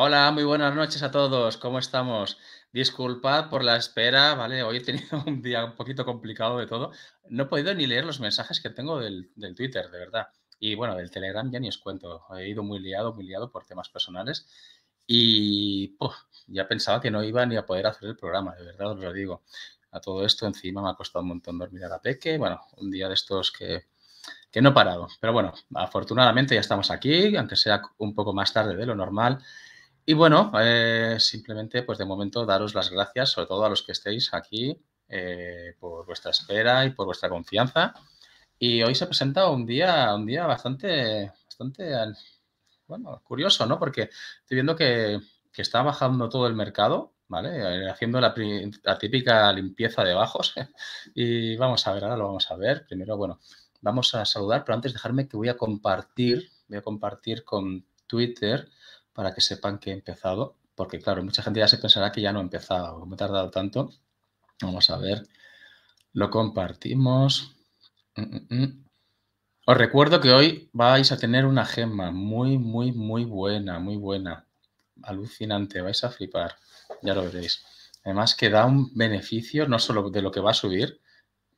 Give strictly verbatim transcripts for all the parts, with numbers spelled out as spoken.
Hola, muy buenas noches a todos. ¿Cómo estamos? Disculpad por la espera, ¿vale? Hoy he tenido un día un poquito complicado de todo. No he podido ni leer los mensajes que tengo del, del Twitter, de verdad. Y bueno, del Telegram ya ni os cuento. He ido muy liado, muy liado por temas personales. Y puf, ya pensaba que no iba ni a poder hacer el programa, de verdad os lo digo. A todo esto encima me ha costado un montón dormir a la peque. Bueno, un día de estos que, que no he parado. Pero bueno, afortunadamente ya estamos aquí, aunque sea un poco más tarde de lo normal. Y bueno, eh, simplemente pues de momento daros las gracias, sobre todo a los que estéis aquí, eh, por vuestra espera y por vuestra confianza. Y hoy se presenta un día, un día bastante, bastante, bueno, curioso, ¿no? Porque estoy viendo que, que está bajando todo el mercado, ¿vale? Haciendo la, la típica limpieza de bajos. Y vamos a ver, ahora lo vamos a ver. Primero, bueno, vamos a saludar, pero antes dejarme que voy a compartir, voy a compartir con Twitter, para que sepan que he empezado, porque claro, mucha gente ya se pensará que ya no he empezado, me he tardado tanto. Vamos a ver, lo compartimos. Mm, mm. Os recuerdo que hoy vais a tener una gema muy, muy, muy buena, muy buena. Alucinante, vais a flipar, ya lo veréis. Además que da un beneficio no solo de lo que va a subir,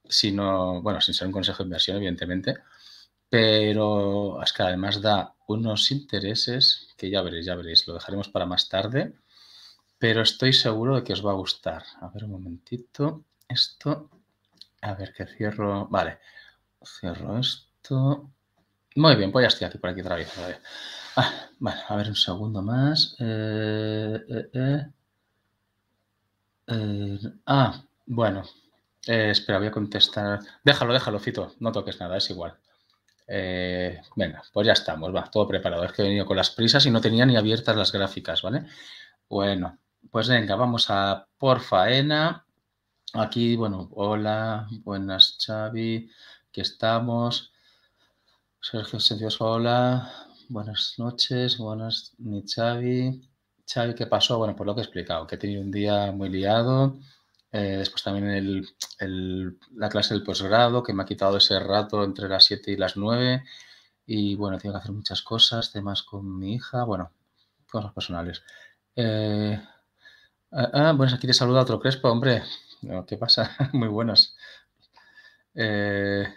sino, bueno, sin ser un consejo de inversión, evidentemente, pero es que además da unos intereses que ya veréis, ya veréis. Lo dejaremos para más tarde, pero estoy seguro de que os va a gustar. A ver, un momentito. Esto, a ver que cierro. Vale, cierro esto. Muy bien, pues ya estoy aquí, por aquí otra vez. Vale, ah, vale, a ver un segundo más. Eh, eh, eh. Eh, ah, bueno. Eh, espera, voy a contestar. Déjalo, déjalo, Fito. No toques nada, es igual. Eh, venga, pues ya estamos, va, todo preparado. Es que he venido con las prisas y no tenía ni abiertas las gráficas, ¿vale? Bueno, pues venga, vamos a por faena. Aquí, bueno, hola, buenas Xavi, aquí estamos. Sergio Sencillos, hola, buenas noches, buenas mi Xavi. Xavi, ¿qué pasó? Bueno, pues lo que he explicado, que he tenido un día muy liado. Eh, después también el, el, la clase del posgrado, que me ha quitado ese rato entre las siete y las nueve. Y bueno, tengo que hacer muchas cosas, temas con mi hija, bueno, cosas personales. Eh, ah, ah, buenas, aquí te saluda otro Crespo, hombre. No, ¿qué pasa? Muy buenas. Eh,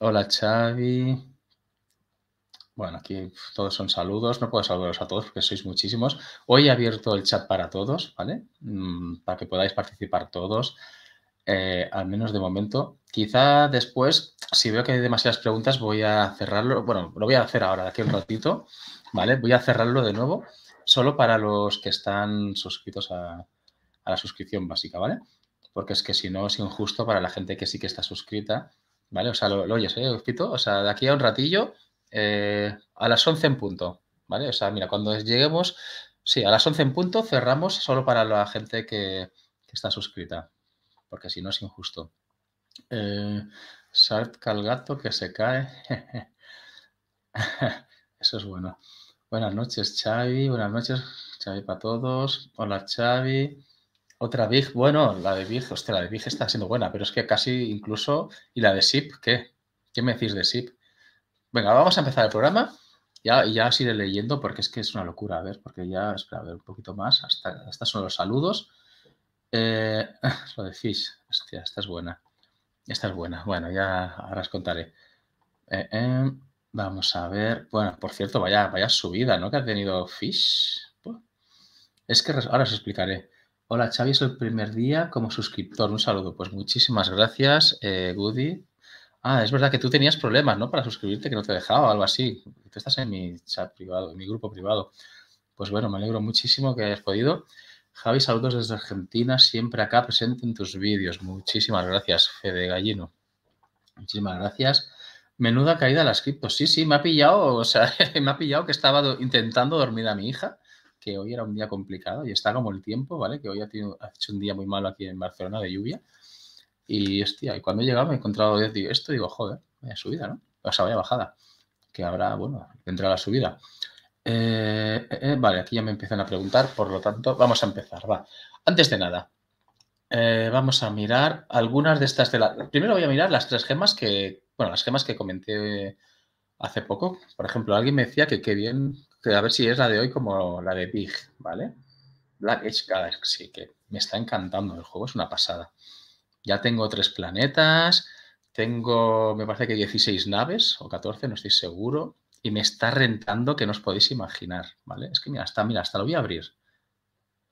hola, Xavi. Bueno, aquí todos son saludos. No puedo saludaros a todos porque sois muchísimos. Hoy he abierto el chat para todos, ¿vale? Para que podáis participar todos, eh, al menos de momento. Quizá después, si veo que hay demasiadas preguntas, voy a cerrarlo. Bueno, lo voy a hacer ahora, de aquí un ratito, ¿vale? Voy a cerrarlo de nuevo, solo para los que están suscritos a, a la suscripción básica, ¿vale? Porque es que si no, es injusto para la gente que sí que está suscrita, ¿vale? O sea, lo, lo oyes, ¿eh, Fito? O sea, de aquí a un ratillo... Eh, a las once en punto, ¿vale? O sea, mira, cuando lleguemos, sí, a las once en punto cerramos solo para la gente que, que está suscrita, porque si no es injusto. Eh, Salta al gato que se cae. Eso es bueno. Buenas noches, Xavi. Buenas noches, Xavi, para todos. Hola, Xavi. Otra Big, bueno, la de Big, ostras, la de Big está siendo buena, pero es que casi incluso, y la de S I P, ¿qué? ¿Qué me decís de S I P? Venga, vamos a empezar el programa y ya, ya os iré leyendo porque es que es una locura. A ver, porque ya, espera, a ver un poquito más. Hasta, hasta son los saludos. Eh, lo de Fish, hostia, esta es buena. Esta es buena. Bueno, ya ahora os contaré. Eh, eh, vamos a ver. Bueno, por cierto, vaya, vaya subida, ¿no? Que ha tenido Fish. Es que ahora os explicaré. Hola, Xavi, es el primer día como suscriptor. Un saludo. Pues muchísimas gracias, eh, Goody. Ah, es verdad que tú tenías problemas, ¿no? Para suscribirte, que no te dejaba o algo así. Tú estás en mi chat privado, en mi grupo privado. Pues bueno, me alegro muchísimo que hayas podido. Javi, saludos desde Argentina, siempre acá presente en tus vídeos. Muchísimas gracias, Fede Gallino. Muchísimas gracias. Menuda caída a las criptos. Sí, sí, me ha pillado, o sea, me ha pillado que estaba intentando dormir a mi hija, que hoy era un día complicado y está como el tiempo, ¿vale? Que hoy ha, tenido, ha hecho un día muy malo aquí en Barcelona de lluvia. Y, hostia, y cuando he llegado me he encontrado esto y digo, joder, vaya subida, ¿no? O sea, vaya bajada. Que ahora, bueno, vendrá la subida. Eh, eh, vale, aquí ya me empiezan a preguntar, por lo tanto, vamos a empezar, va. Antes de nada, eh, vamos a mirar algunas de estas de la... Primero voy a mirar las tres gemas que... Bueno, las gemas que comenté hace poco. Por ejemplo, alguien me decía que qué bien a ver si es la de hoy como la de Big, ¿vale? Black Edge Galaxy, que me está encantando el juego, es una pasada. Ya tengo tres planetas, tengo, me parece que dieciséis naves o catorce, no estoy seguro, y me está rentando que no os podéis imaginar, ¿vale? Es que mira, hasta, mira, hasta lo voy a abrir.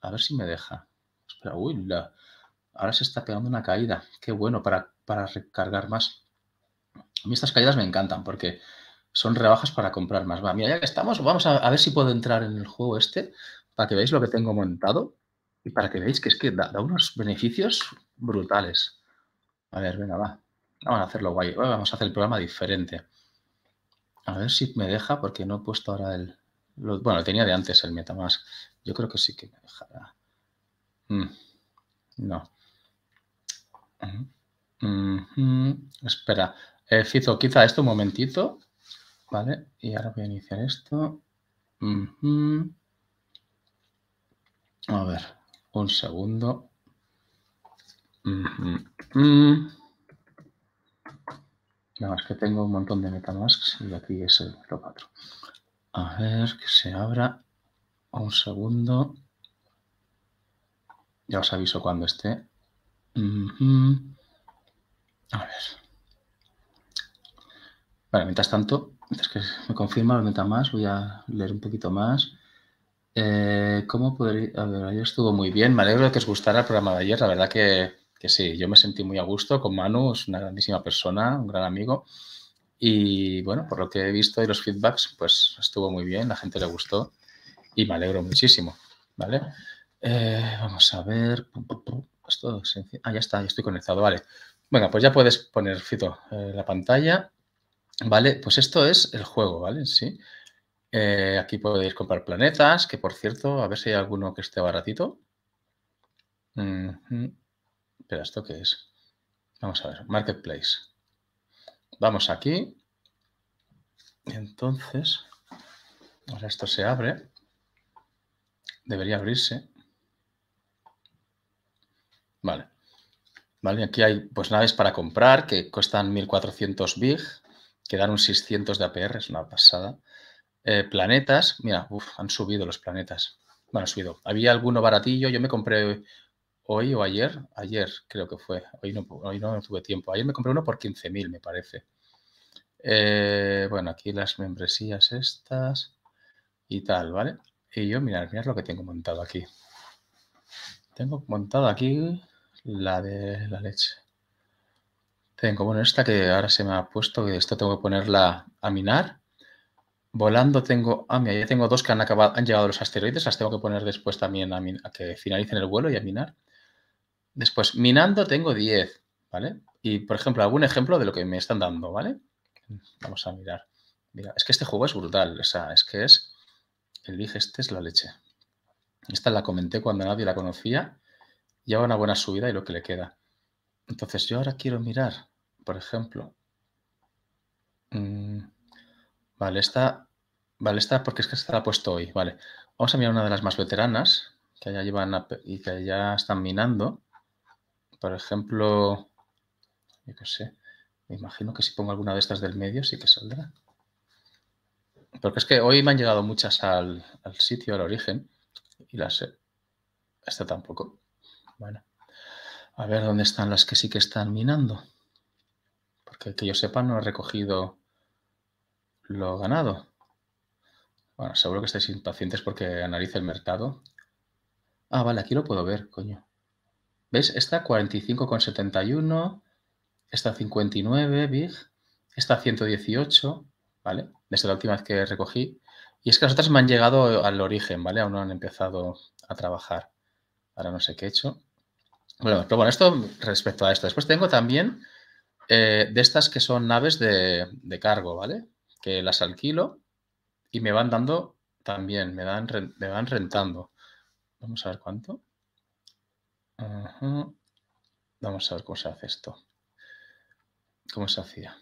A ver si me deja. Espera, uy, la, ahora se está pegando una caída. Qué bueno para, para recargar más. A mí estas caídas me encantan porque son rebajas para comprar más. Va, mira, ya que estamos, vamos a, a ver si puedo entrar en el juego este para que veáis lo que tengo montado y para que veáis que es que da, da unos beneficios brutales. A ver, venga, va. Vamos a hacerlo guay. Vamos a hacer el programa diferente. A ver si me deja porque no he puesto ahora el... Lo, bueno, lo tenía de antes el MetaMask. Yo creo que sí que me dejará. Mm, no. Mm, mm, espera. Eh, Fito, quita esto un momentito. Vale. Y ahora voy a iniciar esto. Mm, mm. A ver. Un segundo. Mm, mm, mm. No, es que tengo un montón de MetaMasks y aquí es el cuatro. A ver, que se abra. Un segundo. Ya os aviso cuando esté. Mm-hmm. A ver. Vale, mientras tanto, mientras que me confirma el MetaMask, voy a leer un poquito más. Eh, ¿Cómo podría...? A ver, ayer estuvo muy bien. Me alegro de que os gustara el programa de ayer. La verdad que... que sí, yo me sentí muy a gusto con Manu, es una grandísima persona, un gran amigo. Y bueno, por lo que he visto y los feedbacks, pues estuvo muy bien, la gente le gustó y me alegro muchísimo, ¿vale? Eh, vamos a ver... Esto es sencillo. Ah, ya está, ya estoy conectado, vale. Venga, pues ya puedes poner, Fito, eh, la pantalla, ¿vale? Pues esto es el juego, ¿vale? Sí. Eh, aquí podéis comprar planetas, que por cierto, a ver si hay alguno que esté baratito. Mm-hmm. Espera, ¿esto qué es? Vamos a ver, Marketplace. Vamos aquí. Y entonces, ahora esto se abre. Debería abrirse. Vale. Vale, aquí hay pues naves para comprar que cuestan mil cuatrocientos big, que dan un seiscientos de A P R, es una pasada. Eh, planetas, mira, uf, han subido los planetas. Bueno, han subido. Había alguno baratillo, yo me compré... Hoy o ayer, ayer creo que fue, hoy no, hoy no tuve tiempo. Ayer me compré uno por quince mil, me parece. Eh, bueno, aquí las membresías estas y tal, ¿vale? Y yo, mirad, mirad lo que tengo montado aquí. Tengo montado aquí la de la leche. Tengo, bueno, esta que ahora se me ha puesto, que esto tengo que ponerla a minar. Volando tengo, ah, mira, ya tengo dos que han, acabado, han llegado los asteroides, las tengo que poner después también a, min, a que finalicen el vuelo y a minar. Después, minando tengo diez, ¿vale? Y, por ejemplo, algún ejemplo de lo que me están dando, ¿vale? Vamos a mirar. Mira, es que este juego es brutal, o sea, es que es... El Big este es la leche. Esta la comenté cuando nadie la conocía. Lleva una buena subida y lo que le queda. Entonces, yo ahora quiero mirar, por ejemplo... Mmm, vale, esta... Vale, esta porque es que esta la he puesto hoy, vale. Vamos a mirar una de las más veteranas, que ya llevan a, y que ya están minando. Por ejemplo, yo qué sé, me imagino que si pongo alguna de estas del medio sí que saldrá. Porque es que hoy me han llegado muchas al, al sitio, al origen, y las he... Esta tampoco. Bueno, a ver dónde están las que sí que están minando. Porque que yo sepa no he recogido lo ganado. Bueno, seguro que estáis impacientes porque analice el mercado. Ah, vale, aquí lo puedo ver, coño. ¿Veis? Esta cuarenta y cinco con setenta y uno, esta cincuenta y nueve big, esta ciento dieciocho, ¿vale? Desde la última vez que recogí. Y es que las otras me han llegado al origen, ¿vale? Aún no han empezado a trabajar. Ahora no sé qué he hecho. Bueno, pero bueno, esto respecto a esto. Después tengo también eh, de estas que son naves de, de cargo, ¿vale? Que las alquilo y me van dando también, me, dan, me van rentando. Vamos a ver cuánto. Uh-huh. Vamos a ver cómo se hace esto. ¿Cómo se hacía?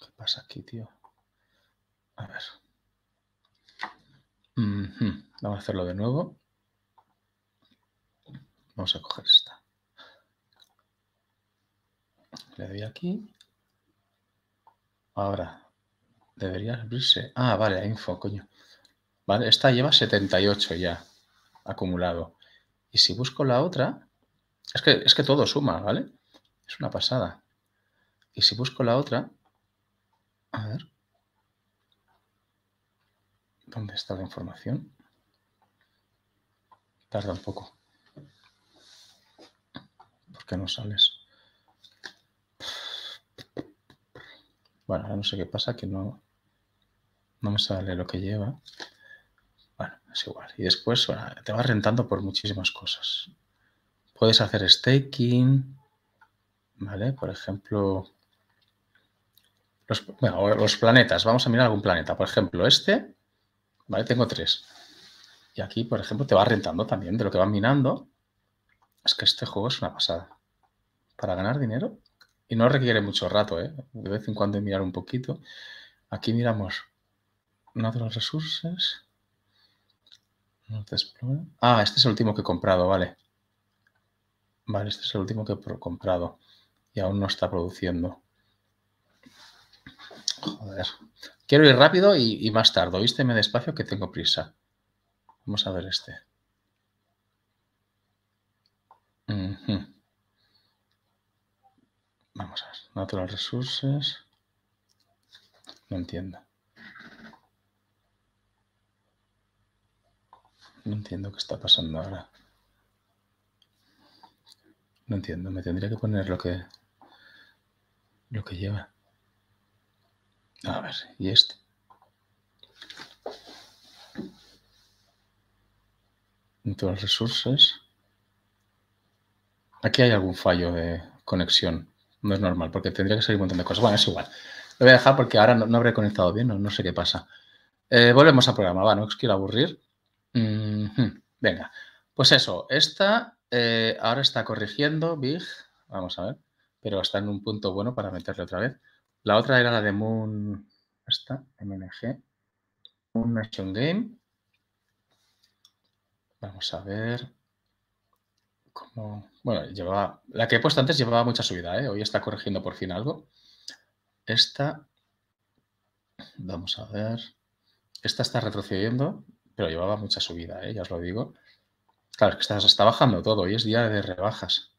¿Qué pasa aquí, tío? A ver. Uh-huh. Vamos a hacerlo de nuevo. Vamos a coger esta. Le doy aquí. Ahora, Debería abrirse. Ah, vale, la info, coño. Vale, esta lleva setenta y ocho ya acumulado. Y si busco la otra, es que, es que todo suma, ¿vale? Es una pasada. Y si busco la otra, a ver, ¿dónde está la información? Tarda un poco. ¿Por qué no sales? Bueno, ahora no sé qué pasa, que no, no me sale lo que lleva. Bueno, es igual. Y después bueno, te vas rentando por muchísimas cosas. Puedes hacer staking, ¿vale? Por ejemplo, los, bueno, los planetas. Vamos a mirar algún planeta. Por ejemplo, este, ¿vale? Tengo tres. Y aquí, por ejemplo, te vas rentando también de lo que vas minando. Es que este juego es una pasada. Para ganar dinero. Y no requiere mucho rato, ¿eh? De vez en cuando mirar un poquito. Aquí miramos Natural Resources. No te explora. Ah, este es el último que he comprado, vale. Vale, este es el último que he comprado. Y aún no está produciendo. Joder. Quiero ir rápido y, y más tarde. Vísteme despacio que tengo prisa. Vamos a ver este. Uh-huh. Vamos a ver, Natural Resources. No entiendo. No entiendo qué está pasando ahora. No entiendo, me tendría que poner lo que lo que lleva. A ver, ¿y este? Natural Resources. Aquí hay algún fallo de conexión. No es normal, porque tendría que salir un montón de cosas. Bueno, es igual. Lo voy a dejar porque ahora no, no habré conectado bien, no, no sé qué pasa. Eh, volvemos al programa, va, no os quiero aburrir. Mm-hmm. Venga, pues eso, esta eh, ahora está corrigiendo, Big, vamos a ver, pero está en un punto bueno para meterle otra vez. La otra era la de Moon, esta, M N G, Moon Nation Game. Vamos a ver. Como, bueno, llevaba, la que he puesto antes llevaba mucha subida, ¿eh? Hoy está corrigiendo por fin algo. Esta, vamos a ver, esta está retrocediendo, pero llevaba mucha subida, ¿eh? Ya os lo digo. Claro, es que está, está bajando todo, hoy es día de rebajas.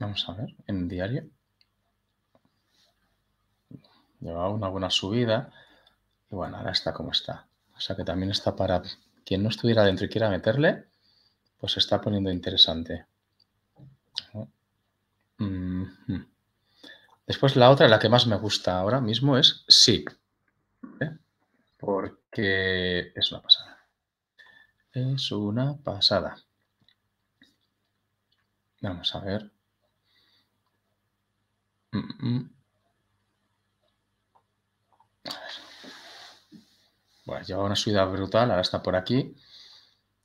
Vamos a ver, en diario. Llevaba una buena subida y bueno, ahora está como está. O sea que también está para quien no estuviera dentro y quiera meterle. Pues se está poniendo interesante. Después la otra, la que más me gusta ahora mismo es sí. ¿Eh? Porque es una pasada. Es una pasada. Vamos a ver. A ver. Bueno, lleva una subida brutal, ahora está por aquí.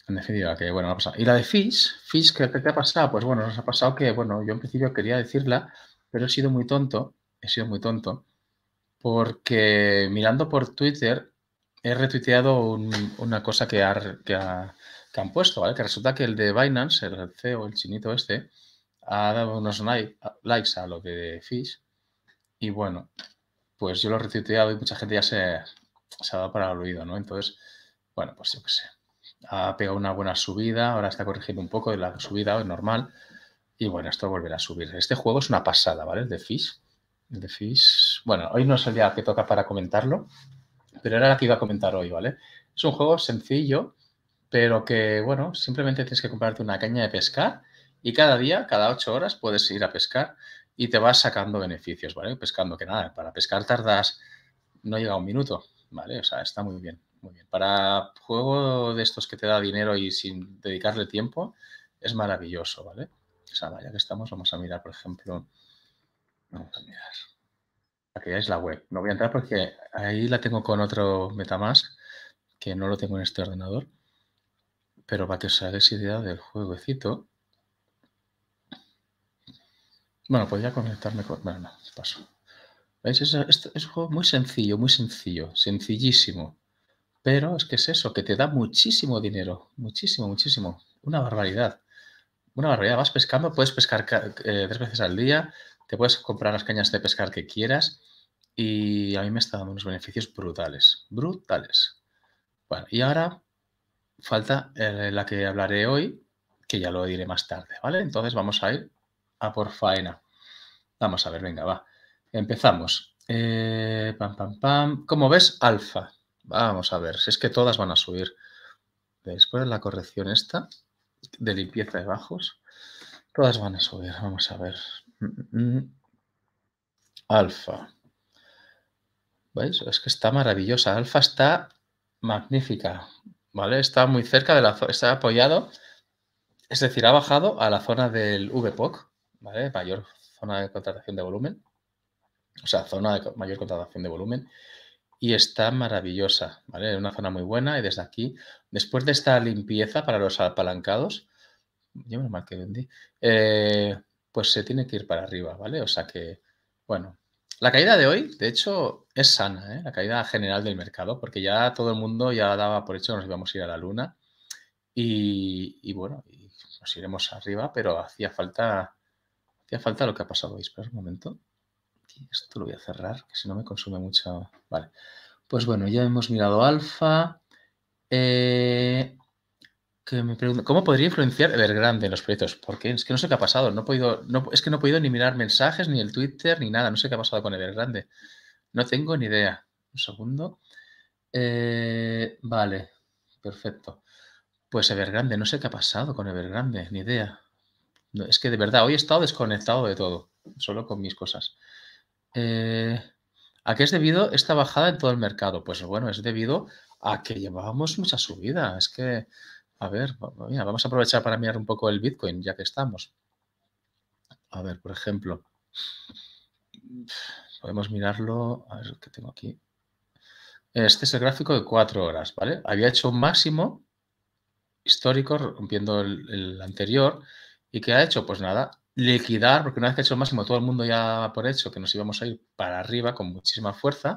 En definitiva, que bueno, no ha pasado. Y la de Fish, Fish, ¿qué te ha pasado? Pues bueno, nos ha pasado que, bueno, yo en principio quería decirla, pero he sido muy tonto, he sido muy tonto, porque mirando por Twitter he retuiteado un, una cosa que, ha, que, ha, que han puesto, ¿vale? Que resulta que el de Binance, el C E O, el chinito este, ha dado unos like, likes a lo de Fish y bueno, pues yo lo he retuiteado y mucha gente ya se, se ha dado para el olvido, ¿no? Entonces, bueno, pues yo qué sé. Ha pegado una buena subida, ahora está corrigiendo un poco de la subida, es normal. Y bueno, esto volverá a subir. Este juego es una pasada, ¿vale? El de Fish. El de Fish. Bueno, hoy no es el día que toca para comentarlo, pero era la que iba a comentar hoy, ¿vale? Es un juego sencillo, pero que, bueno, simplemente tienes que comprarte una caña de pescar y cada día, cada ocho horas, puedes ir a pescar y te vas sacando beneficios, ¿vale? Pescando, que nada, para pescar tardas, no llega a un minuto, ¿vale? O sea, está muy bien. Muy bien. Para juego de estos que te da dinero y sin dedicarle tiempo, es maravilloso, ¿vale? O sea, ya que estamos, vamos a mirar, por ejemplo, vamos a mirar. Aquí es la web. No voy a entrar porque ahí la tengo con otro MetaMask, que no lo tengo en este ordenador. Pero para que os hagáis idea del jueguecito. Bueno, podría conectarme con... Bueno, no, paso. ¿Veis? Es, es, es un juego muy sencillo, muy sencillo, sencillísimo. Pero es que es eso, que te da muchísimo dinero, muchísimo, muchísimo, una barbaridad, una barbaridad. Vas pescando, puedes pescar eh, tres veces al día, te puedes comprar las cañas de pescar que quieras y a mí me está dando unos beneficios brutales, brutales. Bueno, y ahora falta eh, la que hablaré hoy, que ya lo diré más tarde, ¿vale? Entonces vamos a ir a por faena. Vamos a ver, venga, va. Empezamos. Eh, pam, pam, pam. Como ves, alfa. Vamos a ver, si es que todas van a subir. Después de la corrección esta, de limpieza de bajos, todas van a subir. Vamos a ver. Alfa. ¿Veis? Es que está maravillosa. Alfa está magnífica, ¿vale? Está muy cerca de la zona, está apoyado. Es decir, ha bajado a la zona del V P O C, ¿vale? Mayor zona de contratación de volumen. O sea, zona de mayor contratación de volumen. Y está maravillosa, ¿vale? Una zona muy buena. Y desde aquí, después de esta limpieza para los apalancados, yo menos mal que vendí, eh, pues se tiene que ir para arriba, ¿vale? O sea que, bueno, la caída de hoy, de hecho, es sana, ¿eh? La caída general del mercado, porque ya todo el mundo ya daba por hecho que nos íbamos a ir a la luna. Y, y bueno, y nos iremos arriba, pero hacía falta, hacía falta lo que ha pasado hoy. Espera un momento. Esto lo voy a cerrar, que si no me consume mucho. Vale. Pues bueno, ya hemos mirado alfa. Eh, que me pregunto, ¿cómo podría influenciar Evergrande en los proyectos? Porque es que no sé qué ha pasado. No he podido, no, es que no he podido ni mirar mensajes, ni el Twitter, ni nada. No sé qué ha pasado con Evergrande. No tengo ni idea. Un segundo. Eh, vale, perfecto. Pues Evergrande, no sé qué ha pasado con Evergrande, ni idea. No, es que de verdad, hoy he estado desconectado de todo, solo con mis cosas. Eh, ¿A qué es debido esta bajada en todo el mercado? Pues bueno, es debido a que llevábamos mucha subida. Es que, a ver, mira, vamos a aprovechar para mirar un poco el Bitcoin, ya que estamos. A ver, por ejemplo, podemos mirarlo, a ver qué tengo aquí. Este es el gráfico de cuatro horas, ¿vale? Había hecho un máximo histórico, rompiendo el, el anterior. ¿Y qué ha hecho? Pues nada, liquidar, porque una vez que ha hecho el máximo, todo el mundo ya por hecho que nos íbamos a ir para arriba con muchísima fuerza.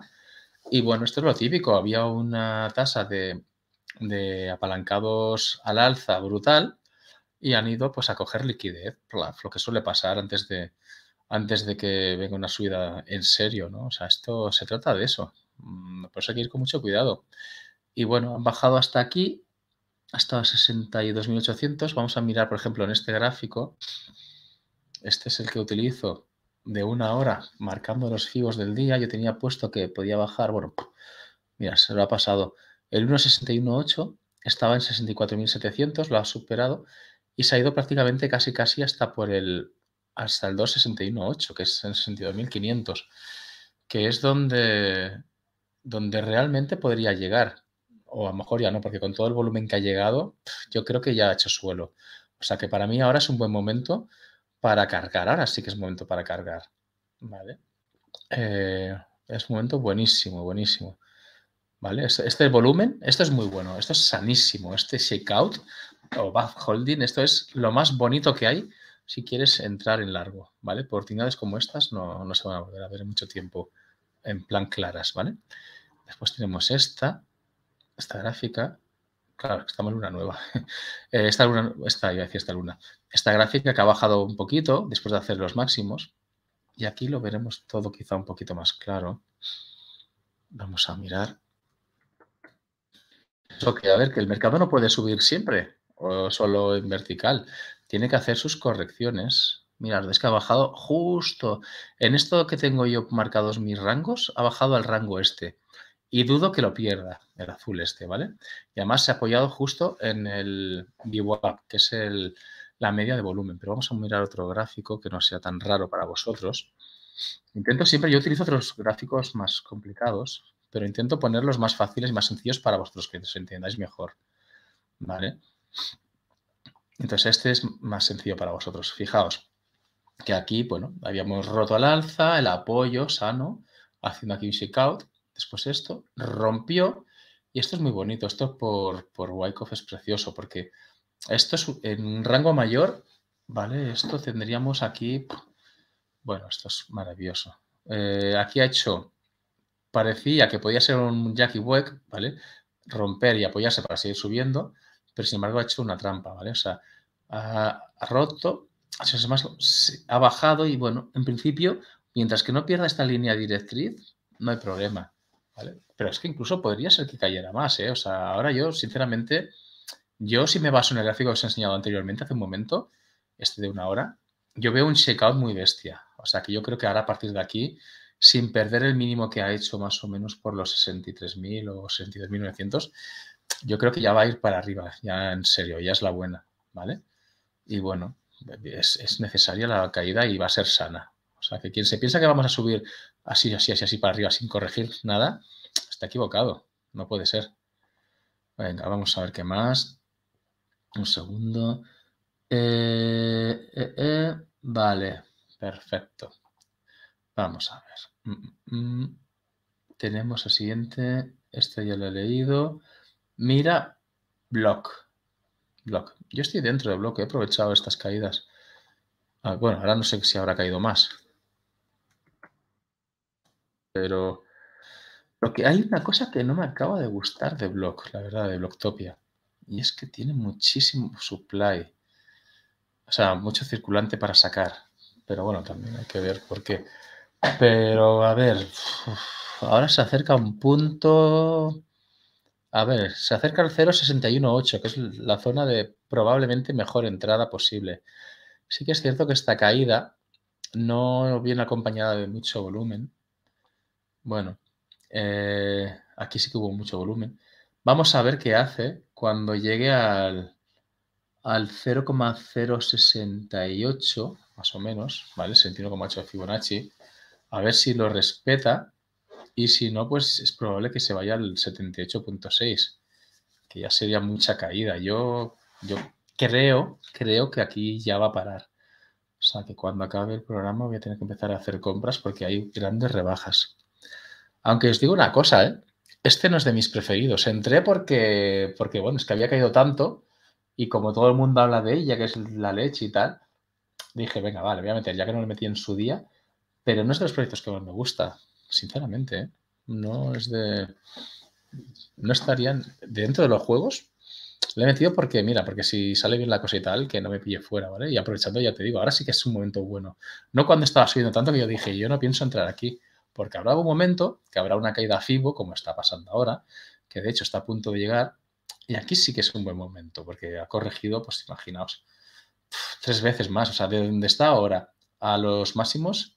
Y bueno, esto es lo típico. Había una tasa de, de apalancados al alza brutal y han ido pues a coger liquidez, lo que suele pasar antes de, antes de que venga una subida en serio, ¿no? O sea, esto se trata de eso. Por eso hay que ir con mucho cuidado. Y bueno, han bajado hasta aquí. Hasta sesenta y dos mil ochocientos. Vamos a mirar, por ejemplo, en este gráfico. Este es el que utilizo de una hora, marcando los fibos del día. Yo tenía puesto que podía bajar. Bueno, mira, se lo ha pasado. El uno punto seis uno ocho estaba en sesenta y cuatro mil setecientos, lo ha superado. Y se ha ido prácticamente casi casi hasta por el hasta el dos punto seis uno ocho, que es en sesenta y dos mil quinientos. Que es donde, donde realmente podría llegar. O a lo mejor ya no, porque con todo el volumen que ha llegado, yo creo que ya ha hecho suelo. O sea que para mí ahora es un buen momento para cargar. Ahora sí que es momento para cargar, ¿vale? Eh, es un momento buenísimo, buenísimo, ¿vale? Este, este volumen, esto es muy bueno, esto es sanísimo. Este shakeout o bath holding, esto es lo más bonito que hay si quieres entrar en largo, ¿vale? Oportunidades como estas no, no se van a volver a ver en mucho tiempo en plan claras, ¿vale? Después tenemos esta. Esta gráfica, claro, estamos en luna nueva. Esta luna, esta, iba a decir esta luna. Esta gráfica que ha bajado un poquito después de hacer los máximos. Y aquí lo veremos todo quizá un poquito más claro. Vamos a mirar. Okay, a ver, que el mercado no puede subir siempre o solo en vertical. Tiene que hacer sus correcciones. Mirad, es que ha bajado justo. En esto que tengo yo marcados mis rangos, ha bajado al rango este. Y dudo que lo pierda, el azul este, ¿vale? Y además se ha apoyado justo en el V WAP, que es el, la media de volumen. Pero vamos a mirar otro gráfico que no sea tan raro para vosotros. Intento siempre, yo utilizo otros gráficos más complicados, pero intento ponerlos más fáciles y más sencillos para vosotros, que os entendáis mejor, ¿vale? Entonces este es más sencillo para vosotros. Fijaos que aquí, bueno, habíamos roto al alza, el apoyo sano, haciendo aquí un shakeout. Después esto rompió y esto es muy bonito. Esto por, por Wyckoff es precioso porque esto es en un rango mayor, ¿vale? Esto tendríamos aquí, bueno, esto es maravilloso. Eh, aquí ha hecho, parecía que podía ser un Jackie Weck, ¿vale? Romper y apoyarse para seguir subiendo, pero sin embargo ha hecho una trampa, ¿vale? O sea, ha, ha roto, ha bajado y bueno, en principio, mientras que no pierda esta línea directriz, no hay problema, ¿vale? Pero es que incluso podría ser que cayera más, ¿eh? O sea, ahora yo, sinceramente, yo si me baso en el gráfico que os he enseñado anteriormente hace un momento, este de una hora, yo veo un shakeout muy bestia. O sea, que yo creo que ahora a partir de aquí, sin perder el mínimo que ha hecho más o menos por los sesenta y tres mil o sesenta y dos mil novecientos, yo creo que ya va a ir para arriba, ya en serio, ya es la buena, ¿vale? Y bueno, es, es necesaria la caída y va a ser sana. O sea, que quien se piensa que vamos a subir así, así, así, así para arriba sin corregir nada, está equivocado, no puede ser. Venga, vamos a ver qué más. Un segundo. Eh, eh, eh. Vale, perfecto. Vamos a ver. Mm, mm. Tenemos el siguiente. Este ya lo he leído. Mira, Block. Block. Yo estoy dentro de Block. He aprovechado estas caídas. Ah, bueno, ahora no sé si habrá caído más. Pero lo que hay una cosa que no me acaba de gustar de Block, la verdad, de Blocktopia. Y es que tiene muchísimo supply. O sea, mucho circulante para sacar. Pero bueno, también hay que ver por qué. Pero a ver, ahora se acerca un punto... A ver, se acerca al cero punto seis uno ocho, que es la zona de probablemente mejor entrada posible. Sí que es cierto que esta caída no viene acompañada de mucho volumen. Bueno, eh, aquí sí que hubo mucho volumen. Vamos a ver qué hace cuando llegue al, al cero coma cero sesenta y ocho, más o menos, ¿vale? sesenta y uno coma ocho de Fibonacci. A ver si lo respeta. Y si no, pues es probable que se vaya al setenta y ocho punto seis, que ya sería mucha caída. Yo, yo creo, creo que aquí ya va a parar. O sea, que cuando acabe el programa voy a tener que empezar a hacer compras porque hay grandes rebajas. Aunque os digo una cosa, ¿eh? Este no es de mis preferidos. Entré porque, porque, bueno, es que había caído tanto y como todo el mundo habla de ella, que es la leche y tal, dije, venga, vale, voy a meter, ya que no le metí en su día, pero no es de los proyectos que más me gusta. Sinceramente, ¿eh? No es de... No estarían... Dentro de los juegos le he metido porque, mira, porque si sale bien la cosa y tal, que no me pille fuera, ¿vale? Y aprovechando, ya te digo, ahora sí que es un momento bueno. No cuando estaba subiendo tanto que yo dije, yo no pienso entrar aquí. Porque habrá un momento que habrá una caída Fibo, como está pasando ahora, que de hecho está a punto de llegar. Y aquí sí que es un buen momento, porque ha corregido, pues imaginaos, tres veces más. O sea, de donde está ahora a los máximos...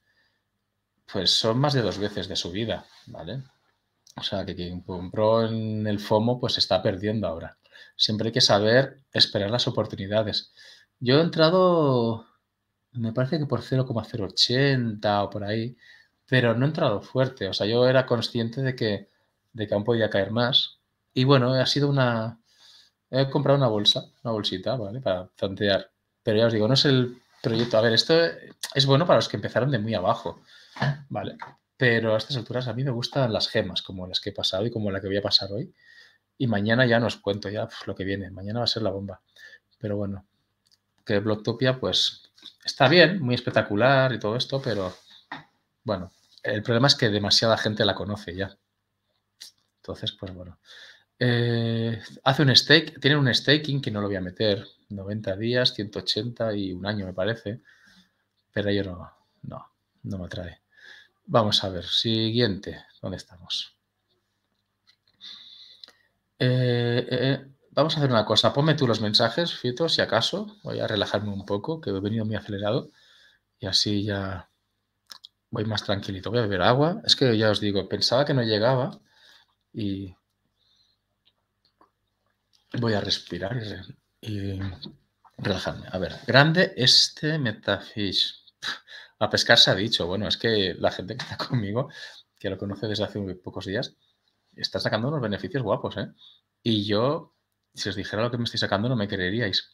Pues son más de dos veces de subida, ¿vale? O sea, que quien compró en el FOMO, pues está perdiendo ahora. Siempre hay que saber esperar las oportunidades. Yo he entrado, me parece que por cero coma cero ochenta o por ahí, pero no he entrado fuerte. O sea, yo era consciente de que, de que aún podía caer más. Y bueno, ha sido una... He comprado una bolsa, una bolsita, ¿vale? Para tantear. Pero ya os digo, no es el proyecto... A ver, esto es bueno para los que empezaron de muy abajo. Vale, pero a estas alturas a mí me gustan las gemas, como las que he pasado y como la que voy a pasar hoy. Y mañana ya no os cuento ya pues, lo que viene. Mañana va a ser la bomba. Pero bueno, que Blocktopia pues está bien, muy espectacular y todo esto, pero bueno, el problema es que demasiada gente la conoce ya. Entonces, pues bueno. Eh, hace un stake, tienen un staking que no lo voy a meter. noventa días, ciento ochenta y un año me parece. Pero yo no, no, no me atrae. Vamos a ver, siguiente, ¿dónde estamos? Eh, eh, vamos a hacer una cosa, ponme tú los mensajes, Fito, si acaso, voy a relajarme un poco, que he venido muy acelerado y así ya voy más tranquilito. Voy a beber agua, es que ya os digo, pensaba que no llegaba y voy a respirar y, y relajarme. A ver, grande este Metafish. A pescar se ha dicho, bueno, es que la gente que está conmigo, que lo conoce desde hace muy pocos días, está sacando unos beneficios guapos, ¿eh? Y yo, si os dijera lo que me estoy sacando, no me creeríais.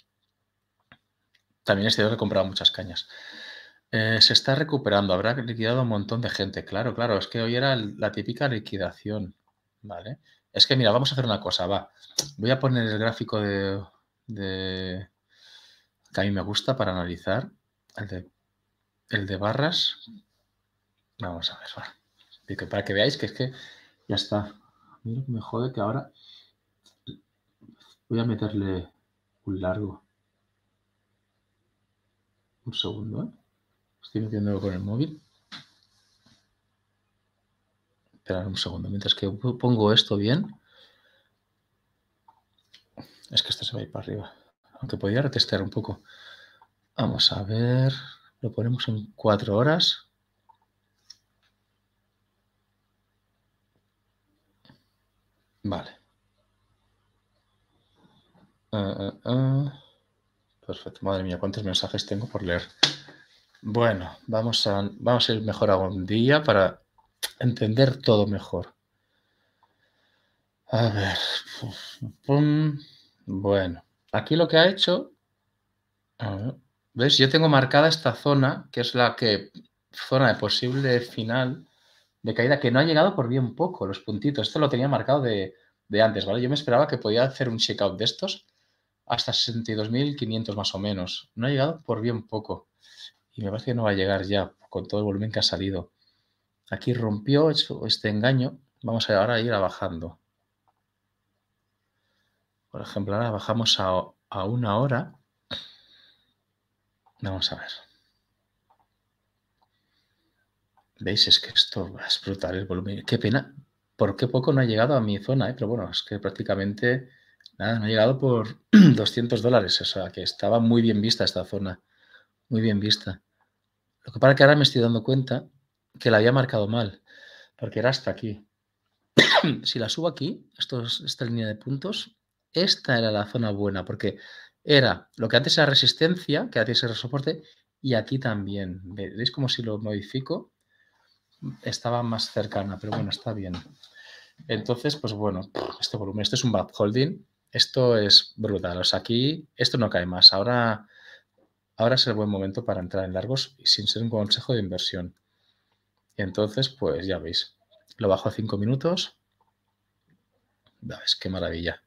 También este día he comprado muchas cañas. Eh, se está recuperando, habrá liquidado un montón de gente, claro, claro, es que hoy era la típica liquidación, ¿vale? Es que mira, vamos a hacer una cosa, va, voy a poner el gráfico de, de que a mí me gusta para analizar, el de... El de barras, vamos a ver, bueno, para que veáis que es que ya está. Mira que me jode que ahora voy a meterle un largo. Un segundo, ¿eh? Estoy metiéndolo con el móvil. Esperar un segundo. Mientras que pongo esto bien. Es que este se va a ir para arriba. Aunque podría retestear un poco. Vamos a ver. Lo ponemos en cuatro horas. Vale. Uh, uh, uh. Perfecto. Madre mía, cuántos mensajes tengo por leer. Bueno, vamos a, vamos a ir mejor a un día para entender todo mejor. A ver. Pum. Bueno, aquí lo que ha hecho... A ver, ¿ves? Yo tengo marcada esta zona, que es la que zona de posible final de caída, que no ha llegado por bien poco, los puntitos. Esto lo tenía marcado de, de antes, ¿vale? Yo me esperaba que podía hacer un checkout de estos hasta sesenta y dos mil quinientos más o menos. No ha llegado por bien poco. Y me parece que no va a llegar ya con todo el volumen que ha salido. Aquí rompió este engaño. Vamos ahora a ir a bajando. Por ejemplo, ahora bajamos a, a una hora. Vamos a ver. ¿Veis? Es que esto es brutal el volumen. Qué pena. ¿Por qué poco no ha llegado a mi zona? ¿Eh? Pero bueno, es que prácticamente nada, no ha llegado por doscientos dólares. O sea, que estaba muy bien vista esta zona. Muy bien vista. Lo que pasa es que ahora me estoy dando cuenta que la había marcado mal. Porque era hasta aquí. Si la subo aquí, esto es, esta línea de puntos, esta era la zona buena. Porque... era lo que antes era resistencia, que antes era soporte, y aquí también. ¿Veis como si lo modifico? Estaba más cercana, pero bueno, está bien. Entonces, pues bueno, este volumen, esto es un bad holding, esto es brutal. O sea, aquí esto no cae más. Ahora, ahora es el buen momento para entrar en largos sin ser un consejo de inversión. Y entonces, pues ya veis, lo bajo a cinco minutos. Ya ves, qué maravilla,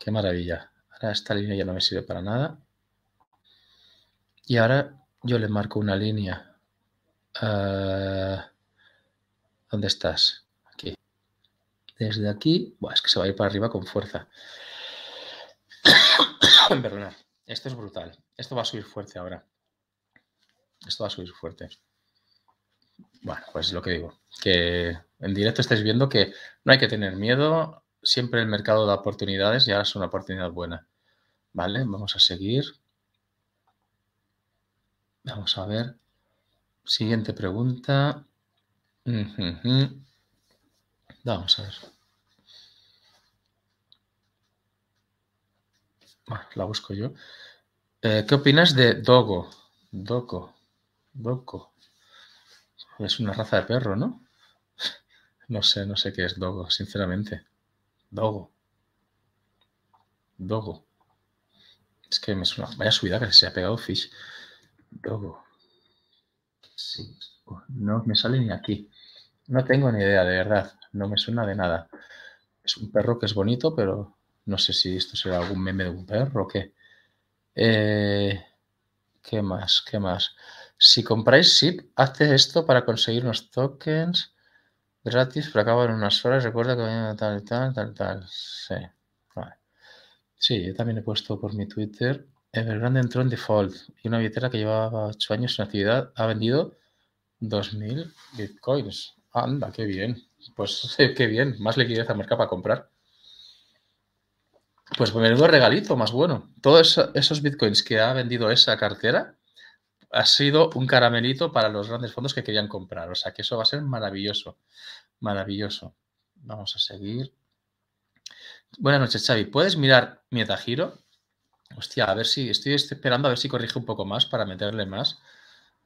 qué maravilla. Esta línea ya no me sirve para nada. Y ahora yo le marco una línea. Uh, ¿Dónde estás? Aquí. Desde aquí. Buah, es que se va a ir para arriba con fuerza. Perdona. Esto es brutal. Esto va a subir fuerte ahora. Esto va a subir fuerte. Bueno, pues es lo que digo. Que en directo estáis viendo que no hay que tener miedo. Siempre el mercado da oportunidades y ahora es una oportunidad buena. Vale, vamos a seguir. Vamos a ver. Siguiente pregunta. Uh-huh. Vamos a ver. Bueno, la busco yo. Eh, ¿Qué opinas de Dogo? Dogo. Dogo. Es una raza de perro, ¿no? No sé, no sé qué es Dogo, sinceramente. Dogo. Dogo. Es que me suena. Vaya subida que se ha pegado Fish. Dogo. Sí. No me sale ni aquí. No tengo ni idea, de verdad. No me suena de nada. Es un perro que es bonito, pero no sé si esto será algún meme de un perro o qué. Eh, ¿Qué más? ¿Qué más? Si compráis S I P, hazte esto para conseguir unos tokens... gratis, pero acaba en unas horas. Recuerda que tal, tal, tal, tal. Sí, vale. Sí, yo también he puesto por mi Twitter. Evergrande entró en default y una billetera que llevaba ocho años en actividad ha vendido dos mil bitcoins. Anda, qué bien. Pues qué bien. Más liquidez al mercado para comprar. Pues menudo regalito, más bueno. Todos eso, esos bitcoins que ha vendido esa cartera ha sido un caramelito para los grandes fondos que querían comprar. O sea, que eso va a ser maravilloso. Maravilloso. Vamos a seguir. Buenas noches, Xavi. ¿Puedes mirar MetaGiro? Hostia, a ver si... Estoy esperando a ver si corrige un poco más para meterle más.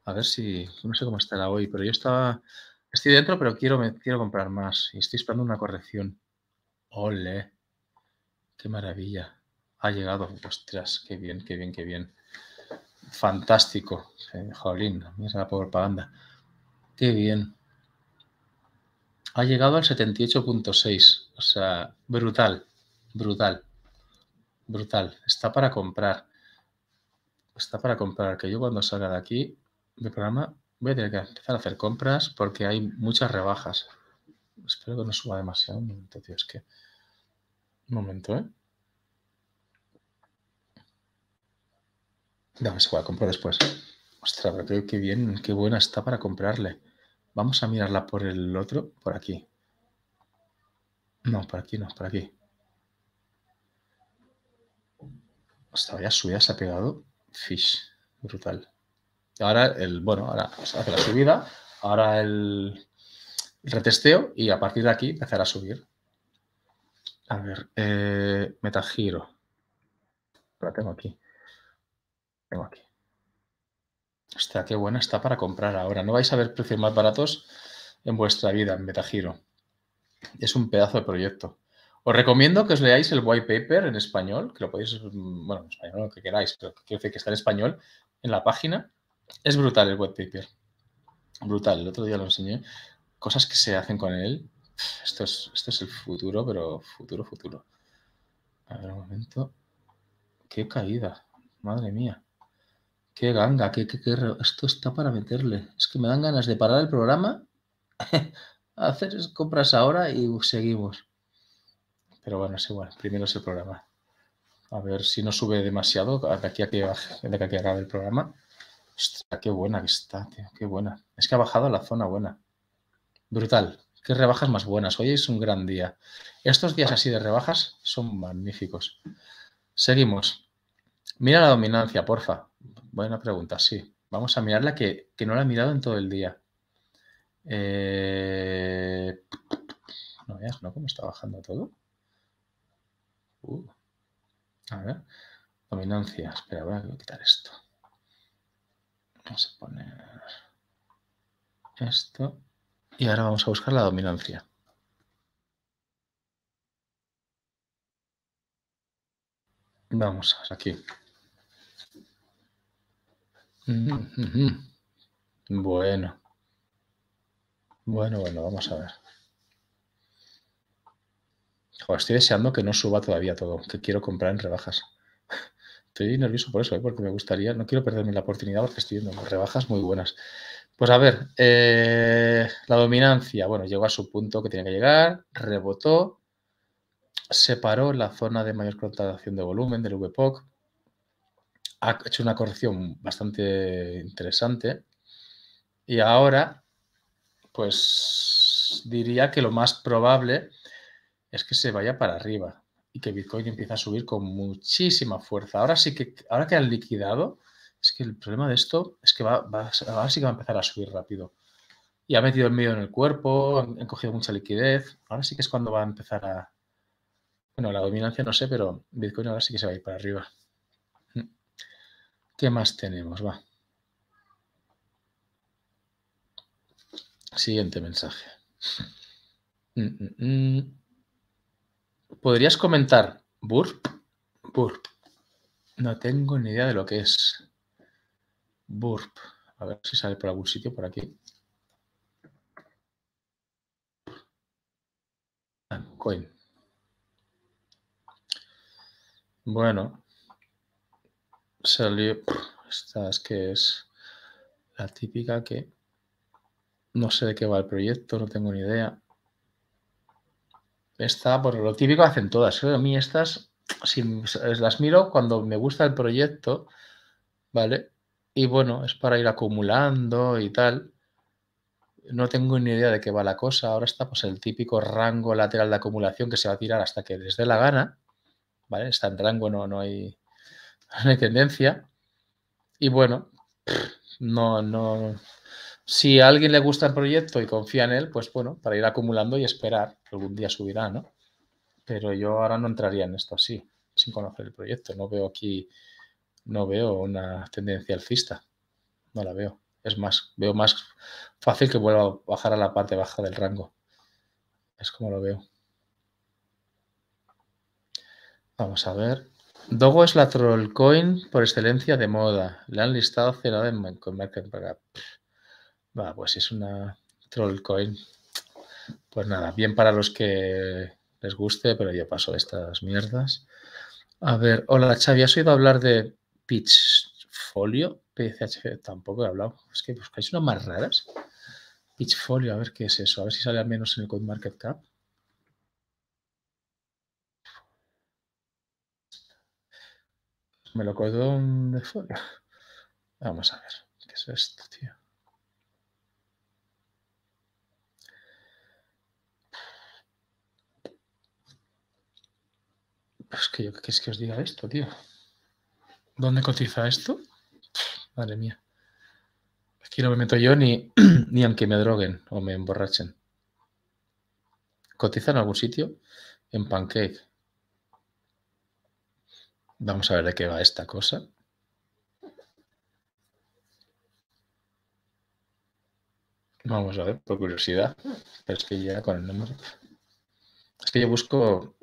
A ver si... No sé cómo estará hoy, pero yo estaba... Estoy dentro, pero quiero, me, quiero comprar más. Y estoy esperando una corrección. ¡Ole! ¡Qué maravilla! Ha llegado. Ostras, qué bien, qué bien, qué bien. Fantástico. Jolín, mira la propaganda. Qué bien. Ha llegado al setenta y ocho punto seis. O sea, brutal. Brutal. Brutal. Está para comprar. Está para comprar. Que yo cuando salga de aquí del programa voy a tener que empezar a hacer compras porque hay muchas rebajas. Espero que no suba demasiado. Un momento, tío. Es que... Un momento, ¿eh? No, es igual, compro después. Ostras, pero creo que bien, qué buena está para comprarle. Vamos a mirarla por el otro, por aquí. No, por aquí no, por aquí. Hasta vaya subida se ha pegado. Fish, brutal. Ahora el, bueno, ahora se hace la subida, ahora el retesteo y a partir de aquí empezará a subir. A ver, eh, MetaGiro. La tengo aquí. Tengo aquí. Hostia, qué buena está para comprar ahora. No vais a ver precios más baratos en vuestra vida en MetaGiro. Es un pedazo de proyecto. Os recomiendo que os leáis el white paper en español, que lo podéis, bueno, en español lo que queráis, pero quiero decir que está en español en la página. Es brutal el white paper. Brutal. El otro día lo enseñé. Cosas que se hacen con él. Esto es, esto es el futuro, pero futuro, futuro. A ver, un momento. ¡Qué caída! Madre mía. ¡Qué ganga! Qué, qué, qué... Esto está para meterle. Es que me dan ganas de parar el programa, hacer compras ahora y seguimos. Pero bueno, es igual. Primero es el programa. A ver si no sube demasiado de aquí a que, de que acabe el programa. Hostia, qué buena que está, tío. Qué buena. Es que ha bajado a la zona buena. Brutal. Qué rebajas más buenas. Hoy es un gran día. Estos días así de rebajas son magníficos. Seguimos. Mira la dominancia, porfa. Buena pregunta, sí. Vamos a mirarla que, que no la he mirado en todo el día. Eh... No veas, ¿no? ¿Cómo está bajando todo? Uh. A ver. Dominancia. Espera, voy a quitar esto. Vamos a poner esto. Y ahora vamos a buscar la dominancia. Vamos, aquí. Mm-hmm. Bueno. Bueno, bueno, vamos a ver. Joder, estoy deseando que no suba todavía todo, que quiero comprar en rebajas. Estoy nervioso por eso, ¿eh? Porque me gustaría, no quiero perderme la oportunidad porque estoy viendo rebajas muy buenas. Pues a ver, eh, la dominancia, bueno, llegó a su punto que tenía que llegar, rebotó, separó la zona de mayor contratación de volumen del V P O C, ha hecho una corrección bastante interesante y ahora, pues diría que lo más probable es que se vaya para arriba y que Bitcoin empiece a subir con muchísima fuerza. Ahora sí que, ahora que han liquidado... Es que el problema de esto es que va, va, ahora sí que va a empezar a subir rápido. Y ha metido el miedo en el cuerpo, han, han cogido mucha liquidez. Ahora sí que es cuando va a empezar a... Bueno, la dominancia no sé, pero Bitcoin ahora sí que se va a ir para arriba. ¿Qué más tenemos? Va. Siguiente mensaje. ¿Podrías comentar burp? Burp. No tengo ni idea de lo que es. Burp. A ver si sale por algún sitio por aquí. Ah, coin. Bueno. Salió. Esta es que es la típica que no sé de qué va el proyecto, no tengo ni idea. Esta, por lo típico hacen todas. A mí estas, si las miro cuando me gusta el proyecto, ¿vale? Y bueno, es para ir acumulando y tal. No tengo ni idea de qué va la cosa. Ahora está pues el típico rango lateral de acumulación que se va a tirar hasta que les dé la gana. ¿Vale? Está en rango, no, no, hay, no hay tendencia. Y bueno, no, no. Si a alguien le gusta el proyecto y confía en él, pues bueno, para ir acumulando y esperar. Algún día subirá, ¿no? Pero yo ahora no entraría en esto así, sin conocer el proyecto. No veo aquí... No veo una tendencia alcista. No la veo. Es más, veo más fácil que vuelva a bajar a la parte baja del rango. Es como lo veo. Vamos a ver. Dogo es la trollcoin por excelencia de moda. Le han listado hace nada en CoinMarketCap. Va, pues es una trollcoin. Pues nada, bien para los que les guste, pero yo paso de estas mierdas. A ver, hola Xavi, ¿has oído hablar de... Pitchfolio, P C H, tampoco he hablado. Es que buscáis unas más raras. Pitchfolio, a ver qué es eso. A ver si sale al menos en el CoinMarketCap. Me lo codón de folio. Vamos a ver. ¿Qué es esto, tío? Es que yo qué es que os diga esto, tío. ¿Dónde cotiza esto? Madre mía. Aquí no me meto yo ni, ni aunque me droguen o me emborrachen. ¿Cotiza en algún sitio? En Pancake. Vamos a ver de qué va esta cosa. Vamos a ver, por curiosidad. Pero es que ya con el número... Es que yo busco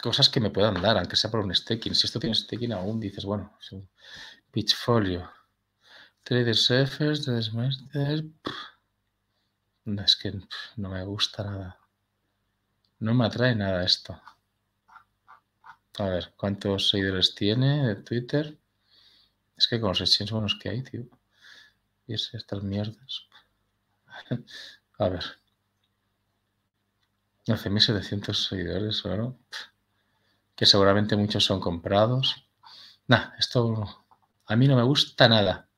cosas que me puedan dar, aunque sea por un staking. Si esto tiene staking aún, dices, bueno, sí. Pitchfolio. Traders Efes, Traders Masters... No, es que pff, no me gusta nada. No me atrae nada esto. A ver, ¿cuántos seguidores tiene de Twitter? Es que con los exchanges buenos que hay, tío. Y es estas mierdas. A ver. once mil setecientos seguidores, claro. Que seguramente muchos son comprados. Nah, esto a mí no me gusta nada.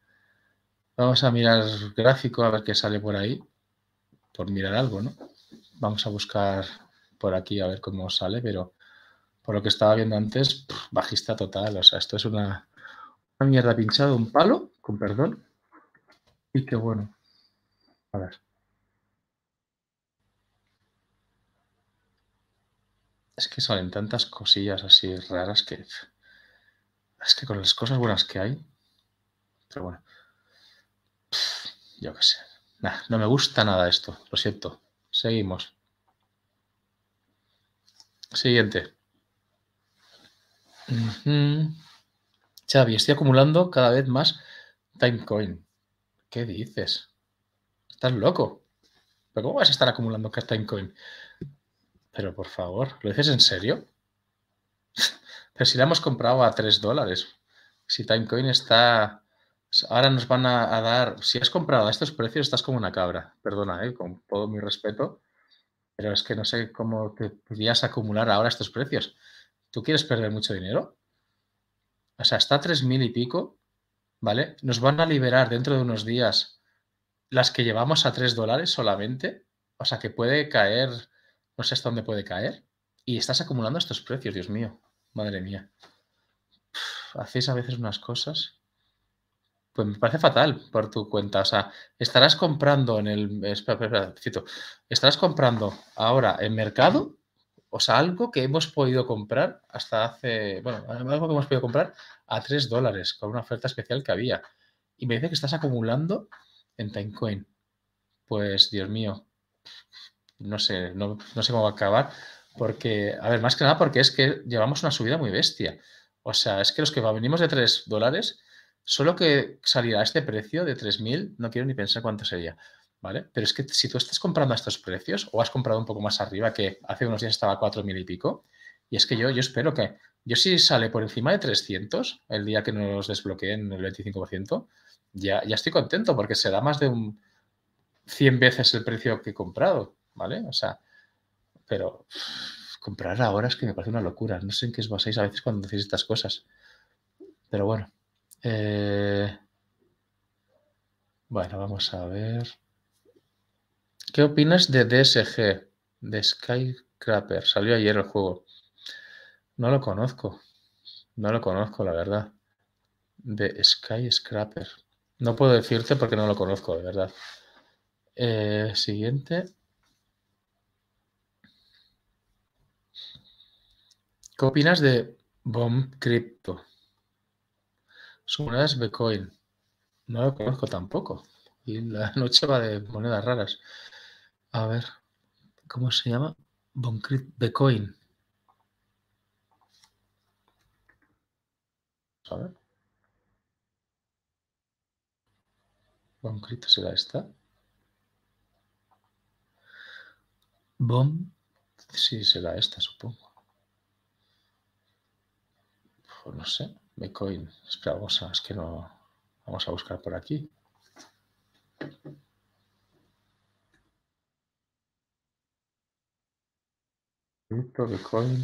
Vamos a mirar el gráfico a ver qué sale por ahí. Por mirar algo, ¿no? Vamos a buscar por aquí a ver cómo sale, pero... Por lo que estaba viendo antes, bajista total. O sea, esto es una, una mierda pinchada, un palo, con perdón. Y qué bueno. A ver. Es que salen tantas cosillas así raras que... Es que con las cosas buenas que hay... Pero bueno. Yo qué sé. Nah, no me gusta nada esto. Lo siento. Seguimos. Siguiente. Uh-huh. Xavi, estoy acumulando cada vez más Timecoin. ¿Qué dices? Estás loco. ¿Pero cómo vas a estar acumulando Timecoin? Pero por favor, ¿lo dices en serio? Pero si la hemos comprado a tres dólares. Si Timecoin está... Ahora nos van a, a dar... Si has comprado a estos precios, estás como una cabra. Perdona, ¿eh? Con todo mi respeto. Pero es que no sé cómo te podrías acumular ahora estos precios. ¿Tú quieres perder mucho dinero? O sea, está a tres mil y pico, ¿vale? Nos van a liberar dentro de unos días las que llevamos a tres dólares solamente. O sea, que puede caer, no sé hasta dónde puede caer. Y estás acumulando estos precios, Dios mío. Madre mía. Uf, hacéis a veces unas cosas. Pues me parece fatal por tu cuenta. O sea, estarás comprando en el... Espera, espera, espera, Fito. Estarás comprando ahora en mercado... O sea, algo que hemos podido comprar hasta hace... Bueno, algo que hemos podido comprar a tres dólares con una oferta especial que había. Y me dice que estás acumulando en Timecoin. Pues, Dios mío, no sé, no, no sé cómo va a acabar. Porque, a ver, más que nada porque es que llevamos una subida muy bestia. O sea, es que los que venimos de tres dólares, solo que salir a este precio de tres mil, no quiero ni pensar cuánto sería. ¿Vale? Pero es que si tú estás comprando a estos precios o has comprado un poco más arriba, que hace unos días estaba a cuatro mil y pico, y es que yo, yo espero que, yo si sale por encima de trescientos el día que nos desbloqueen el veinticinco por ciento, ya, ya estoy contento porque será más de un cien veces el precio que he comprado, ¿vale? O sea, pero uff, comprar ahora es que me parece una locura. No sé en qué os basáis a veces cuando decís estas cosas. Pero bueno. Eh... Bueno, vamos a ver. ¿Qué opinas de D S G? De Skycraper. Salió ayer el juego. No lo conozco. No lo conozco, la verdad. De Skyscraper. No puedo decirte porque no lo conozco, de verdad. Eh, siguiente. ¿Qué opinas de Bomb Crypto? Su moneda es Bitcoin. No lo conozco tampoco. Y la noche va de monedas raras. A ver, ¿cómo se llama? Bitcoin. A ver. Boncrito será esta. Bom. Sí, será esta, supongo. Pues no sé. Bitcoin. Espera, vamos a, es que no. Vamos a buscar por aquí. Bitcoin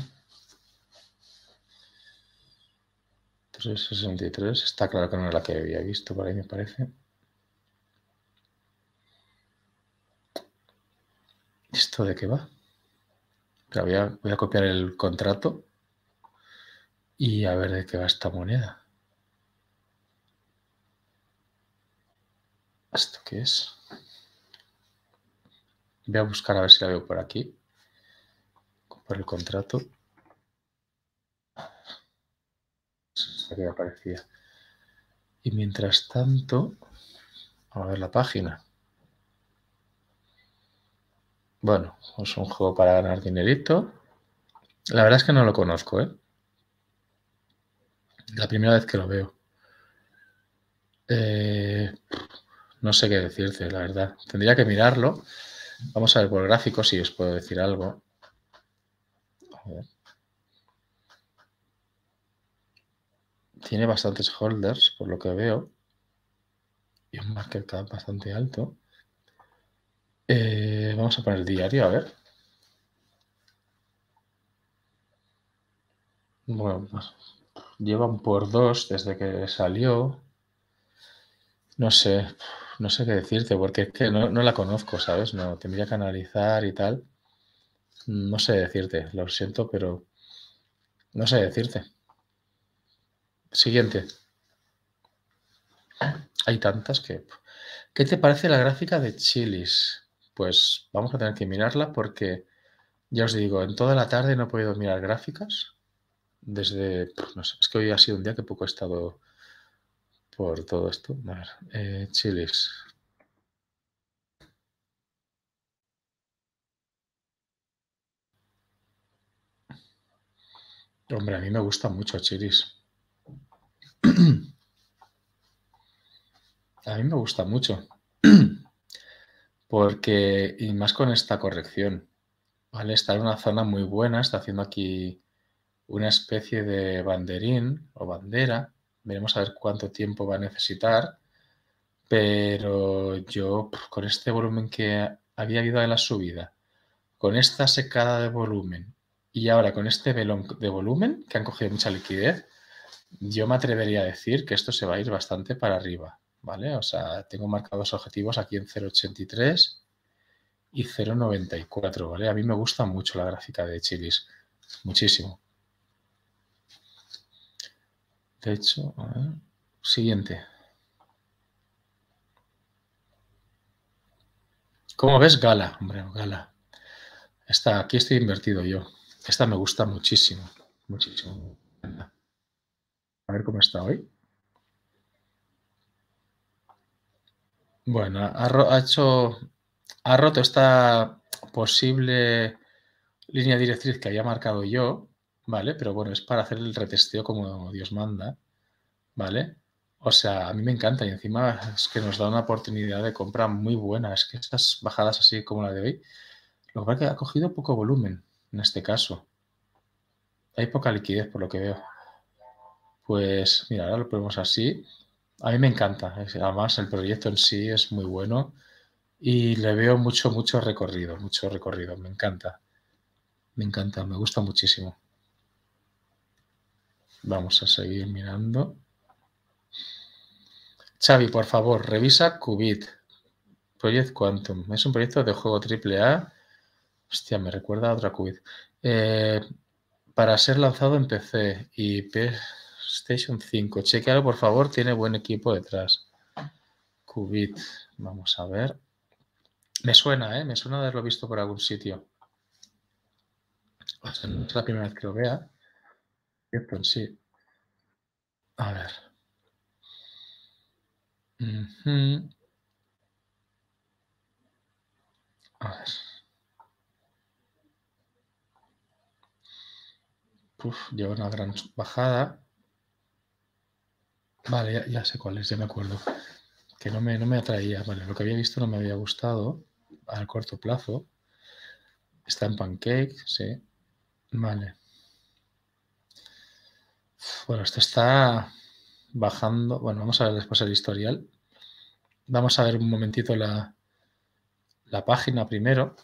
trescientos sesenta y tres, está claro que no es la que había visto por ahí, me parece. ¿Esto de qué va? Voy a, voy a copiar el contrato Y a ver de qué va esta moneda. ¿Esto qué es? Voy a buscar a ver si la veo por aquí. Por el contrato. Esta que aparecía. Y mientras tanto, vamos a ver la página. Bueno, es un juego para ganar dinerito. La verdad es que no lo conozco, ¿eh? La primera vez que lo veo. Eh, no sé qué decirte, la verdad. Tendría que mirarlo. Vamos a ver por gráficos si os puedo decir algo. A ver. Tiene bastantes holders, por lo que veo. Y un market cap bastante alto. Eh, vamos a poner diario, a ver. Bueno, llevan por dos desde que salió. No sé, no sé qué decirte, porque es que no, no la conozco, ¿sabes? No, tendría que analizar y tal. No sé decirte, lo siento, pero no sé decirte. Siguiente. Hay tantas que... ¿Qué te parece la gráfica de Chilis? Pues vamos a tener que mirarla porque, ya os digo, en toda la tarde no he podido mirar gráficas. Desde, no sé, es que hoy ha sido un día que poco he estado por todo esto. A ver, eh, Chilis. Hombre, a mí me gusta mucho Chilis. A mí me gusta mucho. Porque, y más con esta corrección, ¿vale? Está en una zona muy buena, está haciendo aquí una especie de banderín o bandera. Veremos a ver cuánto tiempo va a necesitar. Pero yo, con este volumen que había habido de la subida, con esta secada de volumen y ahora con este velón de volumen, que han cogido mucha liquidez, yo me atrevería a decir que esto se va a ir bastante para arriba, ¿vale? O sea, tengo marcados objetivos aquí en cero coma ochenta y tres y cero coma noventa y cuatro, ¿vale? A mí me gusta mucho la gráfica de Chilis, muchísimo. De hecho, a ver, siguiente. ¿Cómo ves Gala? Hombre, Gala. Esta, aquí estoy invertido yo. Esta me gusta muchísimo, muchísimo. A ver cómo está hoy. Bueno, ha, ha hecho, ha roto esta posible línea directriz que había marcado yo, ¿vale? Pero bueno, es para hacer el retesteo como Dios manda, ¿vale? O sea, a mí me encanta y encima es que nos da una oportunidad de compra muy buena. Es que estas bajadas así como la de hoy, lo que pasa es que ha cogido poco volumen en este caso. Hay poca liquidez por lo que veo. Pues mira, ahora lo ponemos así. A mí me encanta, además el proyecto en sí es muy bueno y le veo mucho, mucho recorrido, mucho recorrido, me encanta, me encanta, me gusta muchísimo. Vamos a seguir mirando. Xavi, por favor, revisa Qubit, Project Quantum, es un proyecto de juego triple A, hostia, me recuerda a otra Qubit, eh, para ser lanzado en P C y P S. PlayStation cinco, chequealo por favor, tiene buen equipo detrás. Qubit, vamos a ver. Me suena, ¿eh? Me suena de haberlo visto por algún sitio. O sea, no es la primera vez que lo vea. Cierto en sí. A ver. Uh-huh. A ver. Uf, lleva una gran bajada. Vale, ya, ya sé cuál es, ya me acuerdo. Que no me, no me atraía. Vale, lo que había visto no me había gustado al corto plazo. Está en Pancake, sí. Vale. Bueno, esto está bajando. Bueno, vamos a ver después el historial. Vamos a ver un momentito la, la página primero.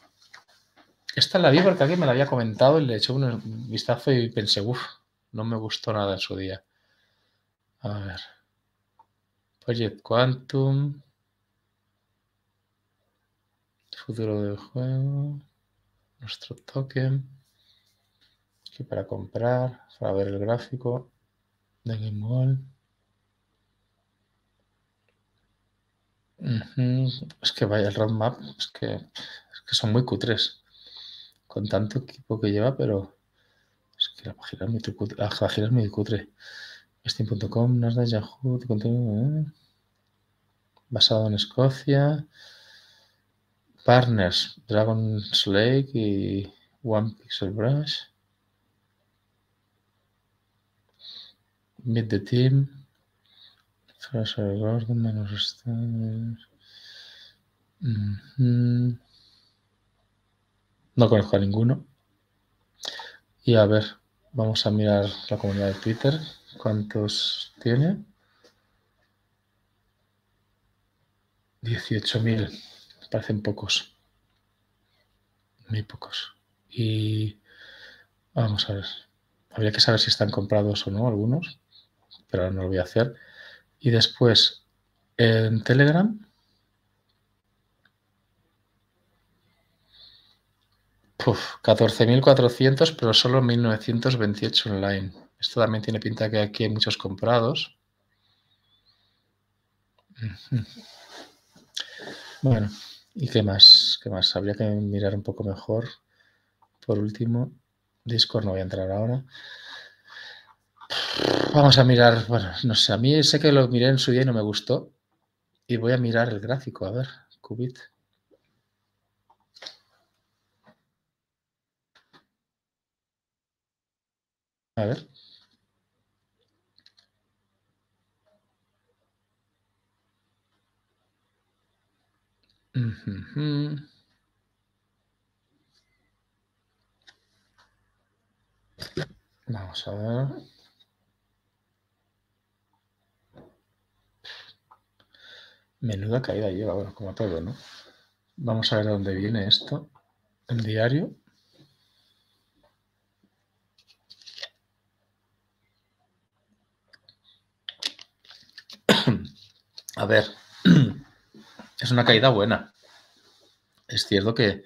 Esta la vi porque alguien me la había comentado y le eché un vistazo y pensé, uff, no me gustó nada en su día. A ver, Project Quantum, futuro del juego, nuestro token, Aquí para comprar, para ver el gráfico de Game Ball. Uh-huh. Es que vaya el roadmap, es que, es que son muy cutres. Con tanto equipo que lleva, pero es que la página es muy cutre. La página es muy cutre. Steam punto com, Nasdaq, Yahoo, contenido, ¿eh? Basado en Escocia. Partners, Dragon Slake y One Pixel Brush. Meet the Team. Fraser Gordon, Manos Stars. Mm-hmm. No conozco a ninguno. Y a ver, vamos a mirar la comunidad de Twitter. ¿Cuántos tiene? dieciocho mil. Parecen pocos. Muy pocos. Y vamos a ver. Habría que saber si están comprados o no algunos. Pero no lo voy a hacer. Y después, en Telegram... catorce mil cuatrocientos, pero solo mil novecientos veintiocho online. Esto también tiene pinta que aquí hay muchos comprados. Bueno, ¿y qué más? ¿Qué más? Habría que mirar un poco mejor. Por último, Discord no voy a entrar ahora. Vamos a mirar, bueno, no sé, a mí sé que lo miré en su día y no me gustó. Y voy a mirar el gráfico, a ver, Qubit. A ver. Mm-hmm. Vamos a ver. Menuda caída lleva, bueno, como todo, ¿no? Vamos a ver de dónde viene esto. El diario. A ver, es una caída buena. Es cierto que,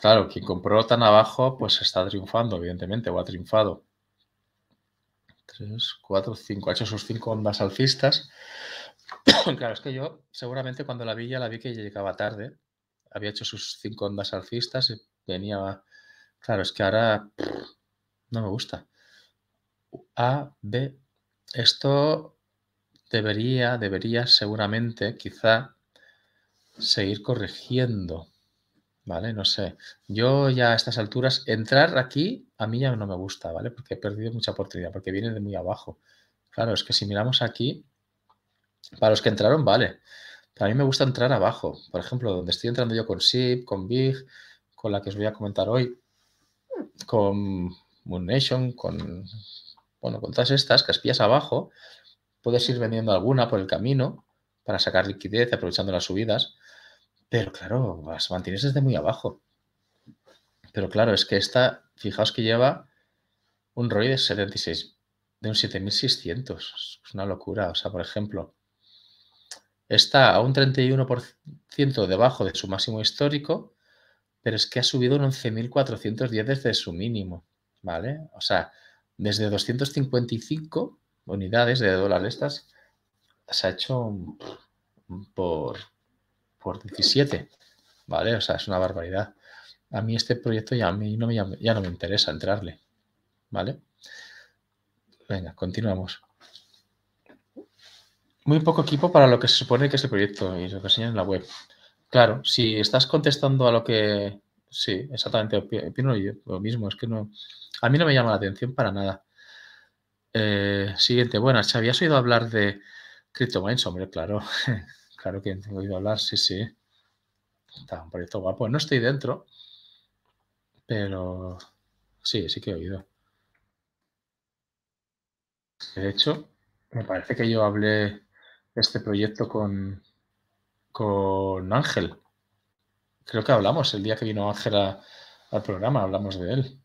claro, quien compró tan abajo, pues está triunfando, evidentemente, o ha triunfado. tres, cuatro, cinco, ha hecho sus cinco ondas alcistas. Claro, es que yo seguramente cuando la vi ya la vi que llegaba tarde. Había hecho sus cinco ondas alcistas y venía... Claro, es que ahora no me gusta. A, B, esto... Debería, debería seguramente, quizá, seguir corrigiendo, ¿vale? No sé. Yo ya a estas alturas, entrar aquí a mí ya no me gusta, ¿vale? Porque he perdido mucha oportunidad, porque viene de muy abajo. Claro, es que si miramos aquí, para los que entraron, vale. Pero a mí me gusta entrar abajo. Por ejemplo, donde estoy entrando yo con S I P, con B I G, con la que os voy a comentar hoy, con Moon Nation, con, bueno, con todas estas, que espías abajo... Puedes ir vendiendo alguna por el camino para sacar liquidez, aprovechando las subidas. Pero claro, las mantienes desde muy abajo. Pero claro, es que esta, fijaos que lleva un R O I de setenta y seis, de un siete mil seiscientos. Es una locura. O sea, por ejemplo, está a un treinta y uno por ciento debajo de su máximo histórico, pero es que ha subido un once mil cuatrocientos diez desde su mínimo, ¿vale? O sea, desde doscientos cincuenta y cinco... unidades de dólar estas se ha hecho por, por diecisiete, ¿vale? O sea, es una barbaridad. A mí este proyecto ya, a mí no me, ya no me interesa entrarle, ¿vale? Venga, continuamos. Muy poco equipo para lo que se supone que es el proyecto y lo que enseñan en la web. Claro, si estás contestando a lo que... Sí, exactamente, opino yo lo mismo. Es que no... A mí no me llama la atención para nada. Eh, siguiente, buenas, Xavi, ¿has oído hablar de CryptoMines? Hombre, claro, claro que he oído hablar, sí, sí. Está un proyecto guapo, no estoy dentro, pero sí, sí que he oído. De hecho, me parece que yo hablé de este proyecto con, con Ángel. Creo que hablamos el día que vino Ángel a, al programa, hablamos de él.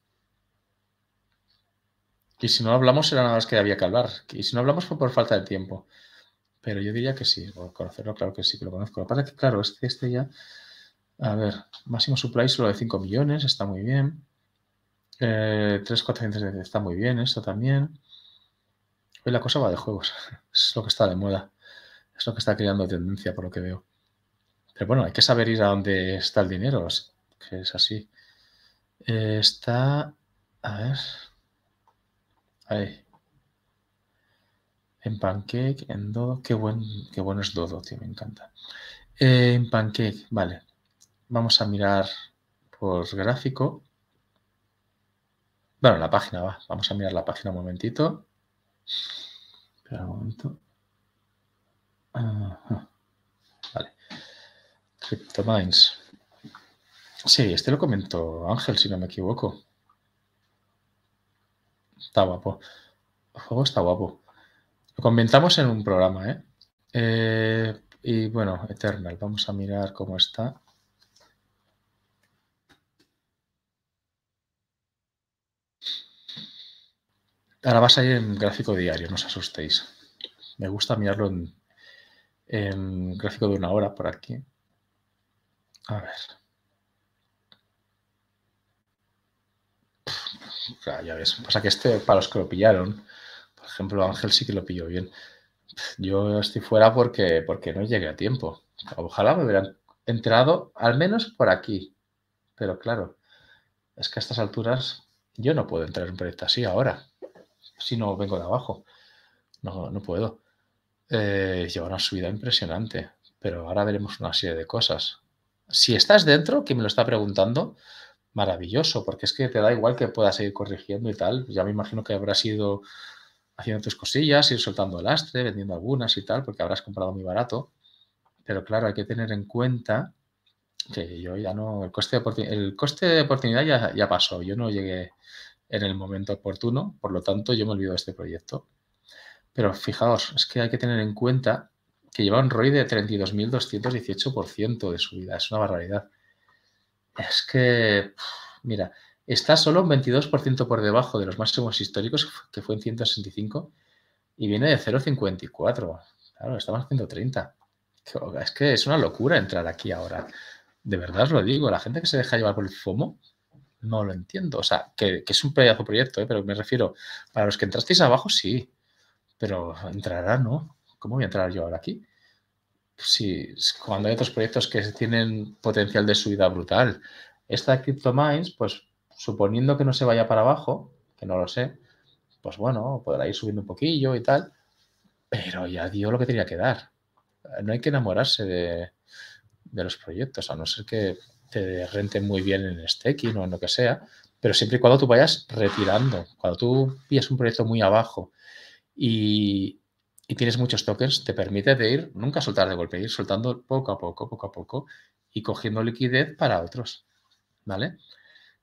Y si no hablamos era nada más que había que hablar. Y si no hablamos fue por falta de tiempo. Pero yo diría que sí. Por conocerlo, claro que sí, que lo conozco. Lo que pasa es que, claro, este, este ya... A ver, máximo supply solo de cinco millones. Está muy bien. Eh, tres cuatrocientos diez, está muy bien esto también. Hoy la cosa va de juegos, es lo que está de moda, es lo que está creando tendencia por lo que veo. Pero bueno, hay que saber ir a dónde está el dinero, que es así. Eh, está, a ver, ahí, en Pancake, en Dodo, qué, buen, qué bueno es Dodo, tío, me encanta. Eh, en Pancake, vale, vamos a mirar por gráfico. Bueno, la página va, vamos a mirar la página un momentito. Espera un momento. Ajá. Vale. CryptoMines. Sí, este lo comentó Ángel, si no me equivoco. Está guapo. El juego está guapo. Lo comentamos en un programa, ¿eh? eh y bueno, Eternal. Vamos a mirar cómo está. Ahora vas a ir en gráfico diario, no os asustéis. Me gusta mirarlo en, en gráfico de una hora por aquí. A ver. Pff, claro, ya ves. Pasa que este, para los que lo pillaron, por ejemplo, Ángel sí que lo pilló bien. Yo estoy fuera porque, porque no llegué a tiempo. Ojalá me hubieran enterado al menos por aquí. Pero claro, es que a estas alturas yo no puedo entrar en un proyecto así ahora. Si no vengo de abajo, no, no puedo. Eh, lleva una subida impresionante, pero ahora veremos una serie de cosas. Si estás dentro, que me lo está preguntando, maravilloso, porque es que te da igual que puedas seguir corrigiendo y tal. Ya me imagino que habrás ido haciendo tus cosillas, ir soltando el lastre, vendiendo algunas y tal, porque habrás comprado muy barato. Pero claro, hay que tener en cuenta que yo ya no, el coste de, el coste de oportunidad ya, ya pasó, yo no llegué en el momento oportuno, por lo tanto yo me olvido de este proyecto. Pero fijaos, es que hay que tener en cuenta que lleva un R O I de treinta y dos mil doscientos dieciocho por ciento de subida, es una barbaridad. Es que, mira, está solo un veintidós por ciento por debajo de los máximos históricos, que fue en ciento sesenta y cinco, y viene de cero coma cincuenta y cuatro, claro, estamos en ciento treinta. Es que es una locura entrar aquí ahora, de verdad os lo digo, la gente que se deja llevar por el FOMO, no lo entiendo, o sea, que, que es un pedazo proyecto, ¿eh? Pero me refiero, para los que entrasteis abajo, sí, pero entrará, ¿no? ¿Cómo voy a entrar yo ahora aquí? Si, cuando hay otros proyectos que tienen potencial de subida brutal. Esta CryptoMines, pues, suponiendo que no se vaya para abajo, que no lo sé, pues bueno, podrá ir subiendo un poquillo y tal, pero ya dio lo que tenía que dar. No hay que enamorarse de, de los proyectos, a no ser que te rente muy bien en staking o en lo que sea, pero siempre y cuando tú vayas retirando. Cuando tú pillas un proyecto muy abajo y, y tienes muchos tokens, te permite de ir, nunca soltar de golpe, ir soltando poco a poco, poco a poco y cogiendo liquidez para otros, ¿vale?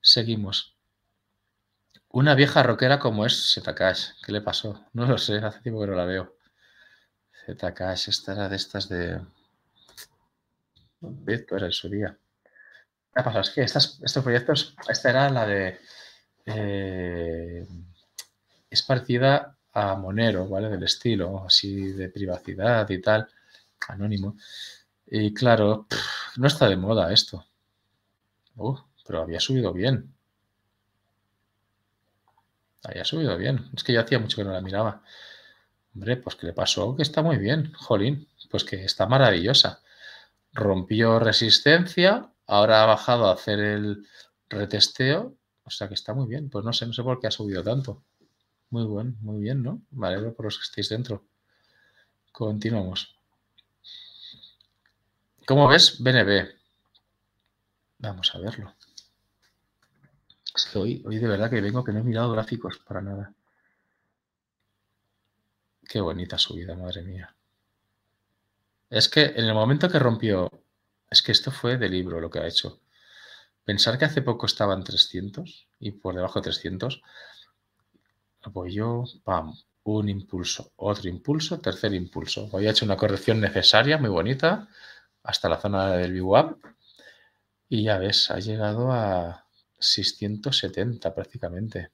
Seguimos. Una vieja rockera como es Zcash. ¿Qué le pasó? No lo sé, hace tiempo que no la veo. Zcash, esta era de estas de... Esto era en su día. ¿Qué ha pasado? Es que estas, estos proyectos, esta era la de, eh, es parecida a Monero, ¿vale? Del estilo, así de privacidad y tal, anónimo. Y claro, pff, no está de moda esto. Uh, pero había subido bien. Había subido bien. Es que yo hacía mucho que no la miraba. Hombre, pues que le pasó que está muy bien, jolín. Pues que está maravillosa. Rompió resistencia. Ahora ha bajado a hacer el retesteo, o sea que está muy bien. Pues no sé, no sé por qué ha subido tanto. Muy buen, muy bien, ¿no? Me alegro por los que estéis dentro. Continuamos. ¿Cómo ves B N B? Vamos a verlo. Hoy, hoy de verdad que vengo que no he mirado gráficos para nada. Qué bonita subida, madre mía. Es que en el momento que rompió... Es que esto fue de libro lo que ha hecho. Pensar que hace poco estaban trescientos y por debajo de trescientos. Apoyó, pam, un impulso, otro impulso, tercer impulso. Hoy ha hecho una corrección necesaria, muy bonita, hasta la zona del B W A P. Y ya ves, ha llegado a seiscientos setenta prácticamente.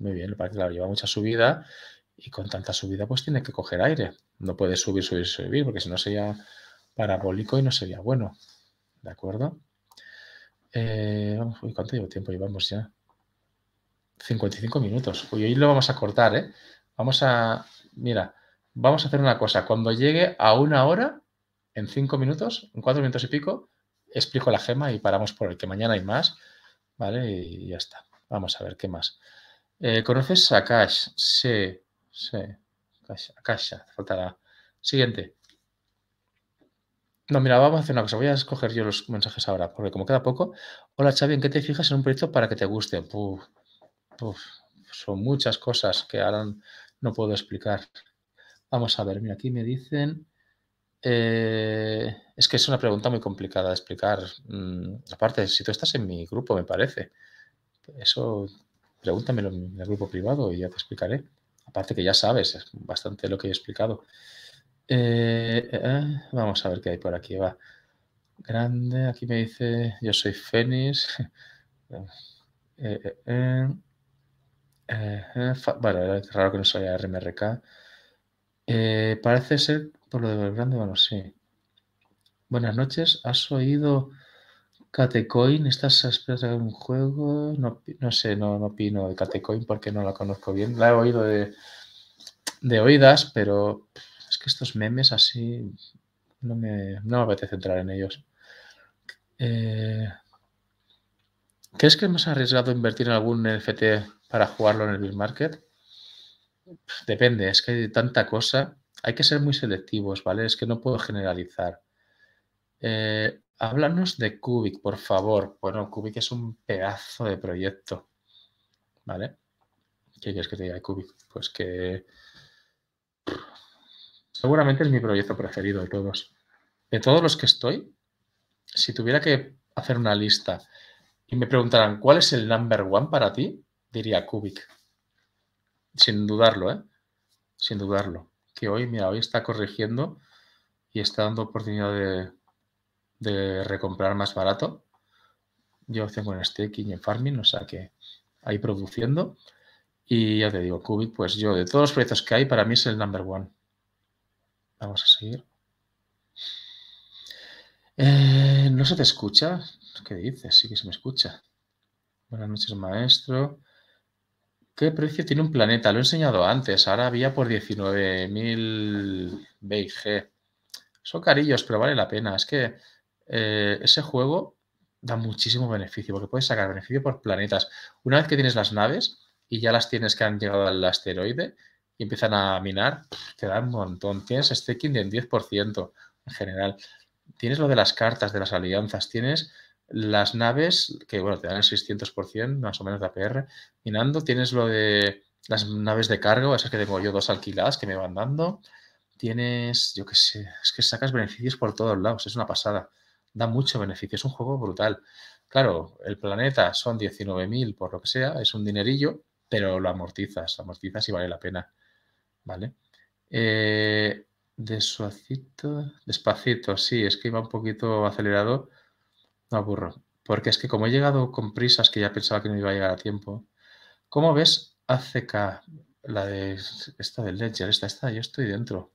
Muy bien, para que claro, lleva mucha subida y con tanta subida pues tiene que coger aire. No puede subir, subir, subir, porque si no sería... parabólico y no sería bueno, ¿de acuerdo? Eh, vamos, uy, ¿cuánto llevo tiempo llevamos ya? cincuenta y cinco minutos. Uy, hoy lo vamos a cortar, ¿eh? Vamos a... Mira, vamos a hacer una cosa. Cuando llegue a una hora, en cinco minutos, en cuatro minutos y pico, explico la gema y paramos por el que mañana hay más, ¿vale? Y ya está. Vamos a ver qué más. Eh, ¿Conoces a Cash? Sí, sí. Cash, Cash, faltará. Siguiente. No, mira, vamos a hacer una cosa. Voy a escoger yo los mensajes ahora, porque como queda poco. Hola, Xavi, ¿en qué te fijas en un proyecto para que te guste? Uf, uf, son muchas cosas que ahora no puedo explicar. Vamos a ver, mira, aquí me dicen... Eh, es que es una pregunta muy complicada de explicar. Mm, aparte, si tú estás en mi grupo, me parece. Eso, pregúntamelo en el grupo privado y ya te explicaré. Aparte que ya sabes, es bastante lo que he explicado. Eh, eh, vamos a ver qué hay por aquí, va. Grande, aquí me dice, yo soy Fénix. eh, eh, eh, eh, eh, bueno, es raro que no soy R M R K. Eh, parece ser por lo de Evergrande, bueno, sí. Buenas noches, ¿has oído Catecoin? ¿Estás a esperar de un juego? No, no sé, no, no opino de Catecoin porque no la conozco bien. La he oído de, de oídas, pero... Es que estos memes así no me, no me apetece entrar en ellos. Eh, ¿Crees que es más arriesgado invertir en algún N F T para jugarlo en el bear market? Depende, es que hay tanta cosa. Hay que ser muy selectivos, ¿vale? Es que no puedo generalizar. Eh, háblanos de Cubic, por favor. Bueno, Cubic es un pedazo de proyecto, ¿vale? ¿Qué quieres que te diga de Cubic? Pues que... Seguramente es mi proyecto preferido de todos. De todos los que estoy, si tuviera que hacer una lista y me preguntaran cuál es el number one para ti, diría Cubic. Sin dudarlo, ¿eh? Sin dudarlo. Que hoy, mira, hoy está corrigiendo y está dando oportunidad de, de recomprar más barato. Yo tengo en staking y en farming, o sea que ahí produciendo. Y ya te digo, Cubic, pues yo, de todos los proyectos que hay, para mí es el number one. Vamos a seguir. Eh, ¿No se te escucha? ¿Qué dices? Sí que se me escucha. Buenas noches, maestro. ¿Qué precio tiene un planeta? Lo he enseñado antes. Ahora había por diecinueve mil B I G. Son carillos, pero vale la pena. Es que eh, ese juego da muchísimo beneficio, porque puedes sacar beneficio por planetas. Una vez que tienes las naves y ya las tienes que han llegado al asteroide, y empiezan a minar, te da un montón. Tienes staking del diez por ciento en general. Tienes lo de las cartas, de las alianzas. Tienes las naves, que bueno, te dan el seiscientos por ciento más o menos de A P R minando. Tienes lo de las naves de cargo, esas que tengo yo dos alquiladas que me van dando. Tienes, yo qué sé, es que sacas beneficios por todos lados. Es una pasada. Da mucho beneficio. Es un juego brutal. Claro, el planeta son diecinueve mil por lo que sea. Es un dinerillo, pero lo amortizas. Lo amortizas y vale la pena. Vale. Eh, de suavecito, despacito, sí, es que iba un poquito acelerado. No aburro. Porque es que como he llegado con prisas que ya pensaba que no iba a llegar a tiempo. ¿Cómo ves A C K? La de esta del Ledger, esta, esta, yo estoy dentro.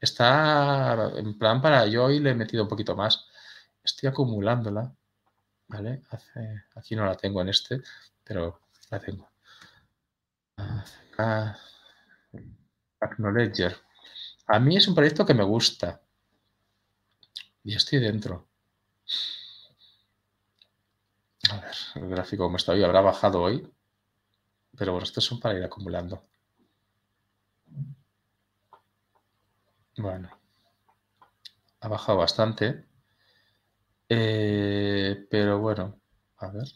Está en plan para yo y le he metido un poquito más. Estoy acumulándola. ¿Vale? Hace, aquí no la tengo en este, pero la tengo. A C K. Acknowledger. A mí es un proyecto que me gusta. Y estoy dentro. A ver, el gráfico como está hoy, habrá bajado hoy. Pero bueno, estos son para ir acumulando. Bueno. Ha bajado bastante. Eh, pero bueno, a ver.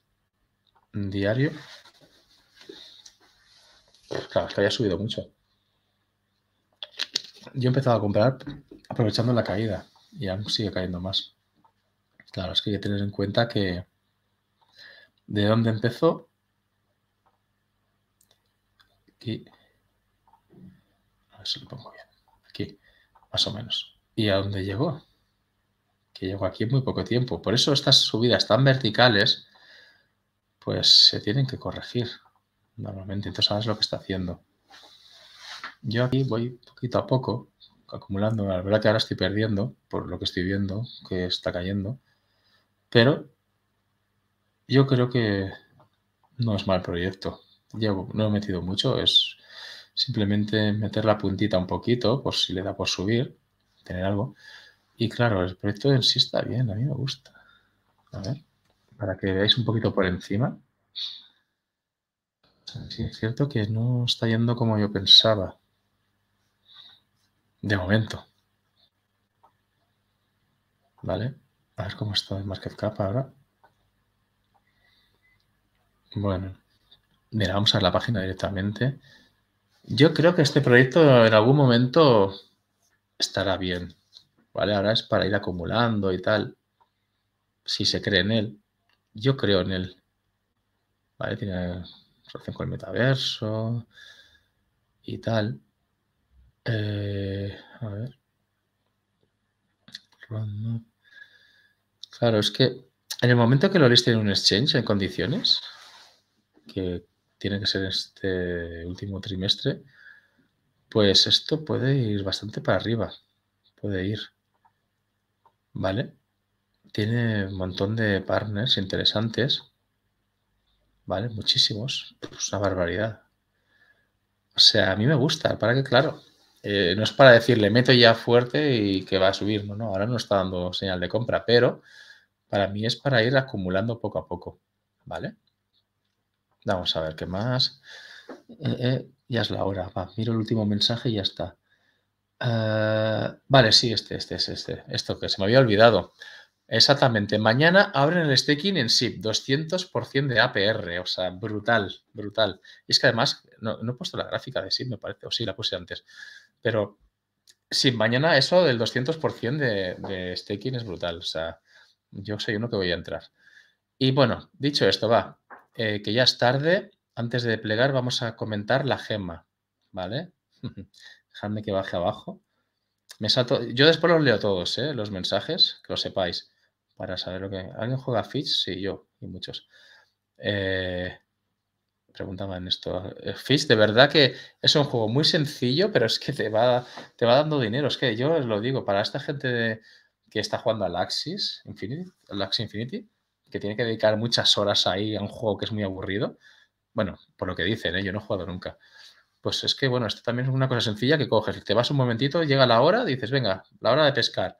Diario. Claro, es que había subido mucho. Yo he empezado a comprar aprovechando la caída y aún sigue cayendo más. Claro, es que hay que tener en cuenta que de dónde empezó. Aquí. A ver si lo pongo bien. Aquí, más o menos. ¿Y a dónde llegó? Que llegó aquí en muy poco tiempo. Por eso estas subidas tan verticales, pues se tienen que corregir normalmente. Entonces ahora es lo que está haciendo. Yo aquí voy poquito a poco acumulando. La verdad que ahora estoy perdiendo por lo que estoy viendo, que está cayendo. Pero yo creo que no es mal proyecto. Yo no he metido mucho, es simplemente meter la puntita un poquito por si le da por subir, tener algo. Y claro, el proyecto en sí está bien, a mí me gusta. A ver, para que veáis un poquito por encima. Sí, es cierto que no está yendo como yo pensaba. De momento. Vale, a ver cómo está el MarketCap ahora. Bueno, mira, vamos a ver la página directamente. Yo creo que este proyecto en algún momento estará bien, ¿vale? Ahora es para ir acumulando y tal. Si se cree en él, yo creo en él, ¿vale? Tiene relación con el metaverso y tal. Eh, a ver. Claro, es que en el momento que lo listen en un exchange en condiciones, que tiene que ser este último trimestre, pues esto puede ir bastante para arriba. Puede ir. ¿Vale? Tiene un montón de partners interesantes. ¿Vale? Muchísimos. Pues una barbaridad. O sea, a mí me gusta. Para que, claro, eh, no es para decirle meto ya fuerte y que va a subir. No, no, ahora no está dando señal de compra, pero para mí es para ir acumulando poco a poco. ¿Vale? Vamos a ver qué más. Eh, eh, ya es la hora. Va, miro el último mensaje y ya está. Uh, vale, sí, este, este, este, este. Esto que se me había olvidado. Exactamente. Mañana abren el staking en S I P. doscientos por ciento de A P R. O sea, brutal, brutal. Y es que además, no, no he puesto la gráfica de S I P, me parece. O sí, la puse antes. Pero sí, mañana eso del doscientos por ciento de, de staking es brutal. O sea, yo soy uno que voy a entrar. Y bueno, dicho esto, va. Eh, que ya es tarde, antes de desplegar vamos a comentar la gema, ¿vale? Dejadme que baje abajo. Me salto, yo después los leo todos, ¿eh? Los mensajes, que lo sepáis, para saber lo que... ¿Alguien juega Fish? Sí, yo y muchos. Eh, preguntaban esto. Fish, de verdad que es un juego muy sencillo, pero es que te va, te va dando dinero. Es que yo os lo digo, para esta gente de, que está jugando al Axie Infinity, al Axie Infinity, que tiene que dedicar muchas horas ahí a un juego que es muy aburrido, bueno, por lo que dicen, ¿eh? Yo no he jugado nunca. Pues es que, bueno, esto también es una cosa sencilla que coges, te vas un momentito, llega la hora, dices, venga, la hora de pescar,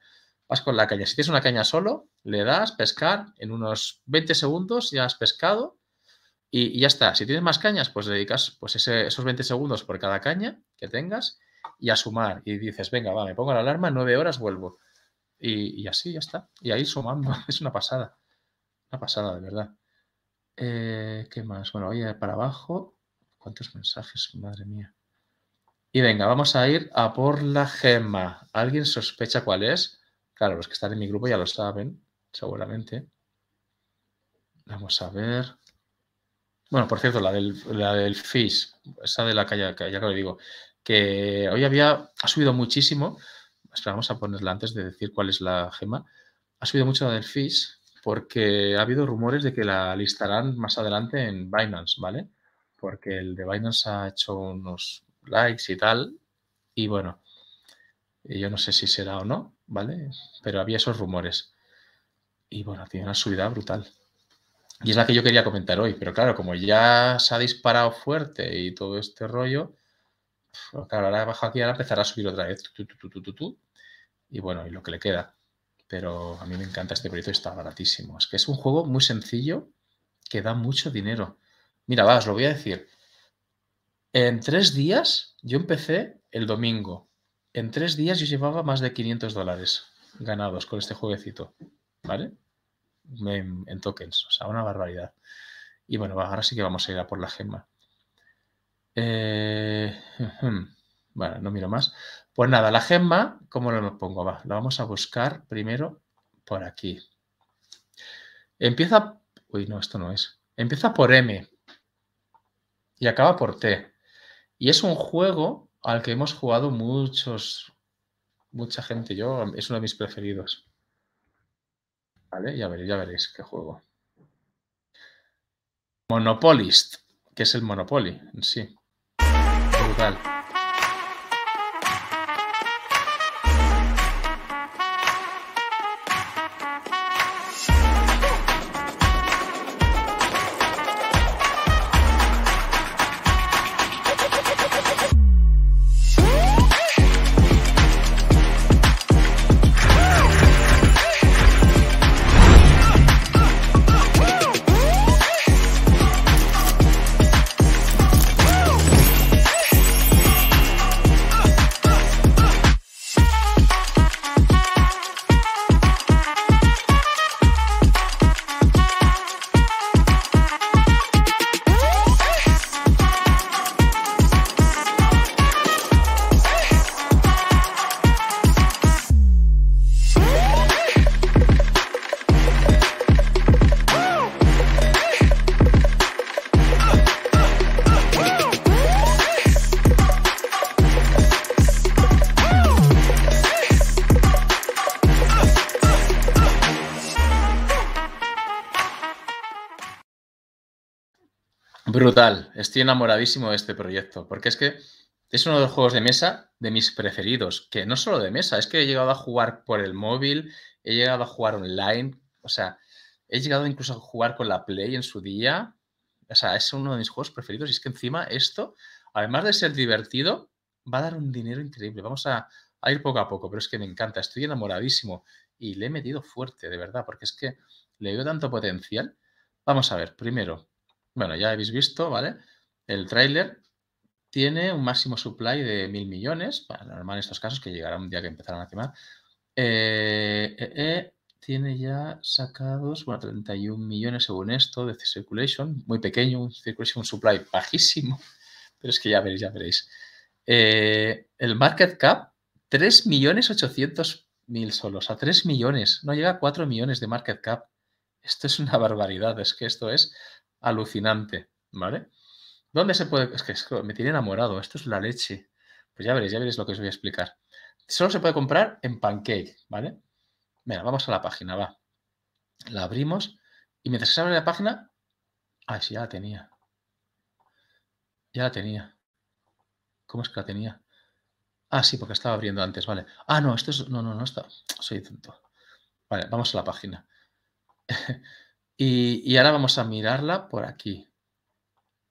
vas con la caña. Si tienes una caña solo, le das pescar, en unos veinte segundos ya has pescado y, y ya está. Si tienes más cañas, pues dedicas pues ese, esos veinte segundos por cada caña que tengas y a sumar. Y dices, venga, va, me pongo la alarma, nueve horas vuelvo. Y, y así, ya está. Y ahí sumando, es una pasada. Una pasada, de verdad. Eh, ¿Qué más? Bueno, voy a ir para abajo. ¿Cuántos mensajes? Madre mía. Y venga, vamos a ir a por la gema. ¿Alguien sospecha cuál es? Claro, los que están en mi grupo ya lo saben, seguramente. Vamos a ver. Bueno, por cierto, la del, la del Fish, esa de la calle, que ya que lo digo, que hoy había, ha subido muchísimo. Espera, vamos a ponerla antes de decir cuál es la gema. Ha subido mucho la del Fish, porque ha habido rumores de que la listarán más adelante en Binance, ¿vale? Porque el de Binance ha hecho unos likes y tal, y bueno, yo no sé si será o no, ¿vale? Pero había esos rumores. Y bueno, tiene una subida brutal. Y es la que yo quería comentar hoy, pero claro, como ya se ha disparado fuerte y todo este rollo, pues claro, ahora bajo aquí, ahora empezará a subir otra vez, tu, tu, tu, tu, tu, tu, y bueno, y lo que le queda. Pero a mí me encanta este proyecto y está baratísimo. Es que es un juego muy sencillo que da mucho dinero. Mira, va, os lo voy a decir. En tres días, yo empecé el domingo. En tres días yo llevaba más de quinientos dólares ganados con este jueguecito, ¿vale? En, en tokens, o sea, una barbaridad. Y bueno, va, ahora sí que vamos a ir a por la gema. Eh... Bueno, no miro más. Pues nada, la gema, ¿cómo lo pongo? Va, la vamos a buscar primero por aquí. Empieza... Uy, no, esto no es. Empieza por M y acaba por T. Y es un juego al que hemos jugado muchos... Mucha gente. Yo, es uno de mis preferidos. Vale, ya veréis, ya veréis qué juego. Monopolist, que es el Monopoly en sí. Brutal. Brutal. Estoy enamoradísimo de este proyecto porque es que es uno de los juegos de mesa de mis preferidos, que no solo de mesa, es que he llegado a jugar por el móvil, he llegado a jugar online, o sea, he llegado incluso a jugar con la Play en su día. O sea, es uno de mis juegos preferidos y es que encima esto, además de ser divertido, va a dar un dinero increíble. Vamos a, a ir poco a poco, pero es que me encanta, estoy enamoradísimo y le he metido fuerte, de verdad, porque es que le veo tanto potencial. Vamos a ver, primero, bueno, ya habéis visto, ¿vale? El tráiler tiene un máximo supply de mil millones, para normal en estos casos, que llegará un día que empezarán a quemar. Eh, eh, eh, tiene ya sacados, bueno, treinta y un millones según esto de circulation, muy pequeño, un circulation supply bajísimo, pero es que ya veréis, ya veréis. Eh, el market cap, tres millones ochocientos mil solos, a tres millones, no llega a cuatro millones de market cap. Esto es una barbaridad, es que esto es alucinante, ¿vale? ¿Dónde se puede...? Es que me tiene enamorado, esto es la leche. Pues ya veréis, ya veréis lo que os voy a explicar. Solo se puede comprar en Pancake, ¿vale? Mira, vamos a la página, va. La abrimos y mientras se abre la página... Ay, sí, ya la tenía. Ya la tenía. ¿Cómo es que la tenía? Ah, sí, porque estaba abriendo antes, ¿vale? Ah, no, esto es... No, no, no está. Soy tonto. Vale, vamos a la página. y, y ahora vamos a mirarla por aquí,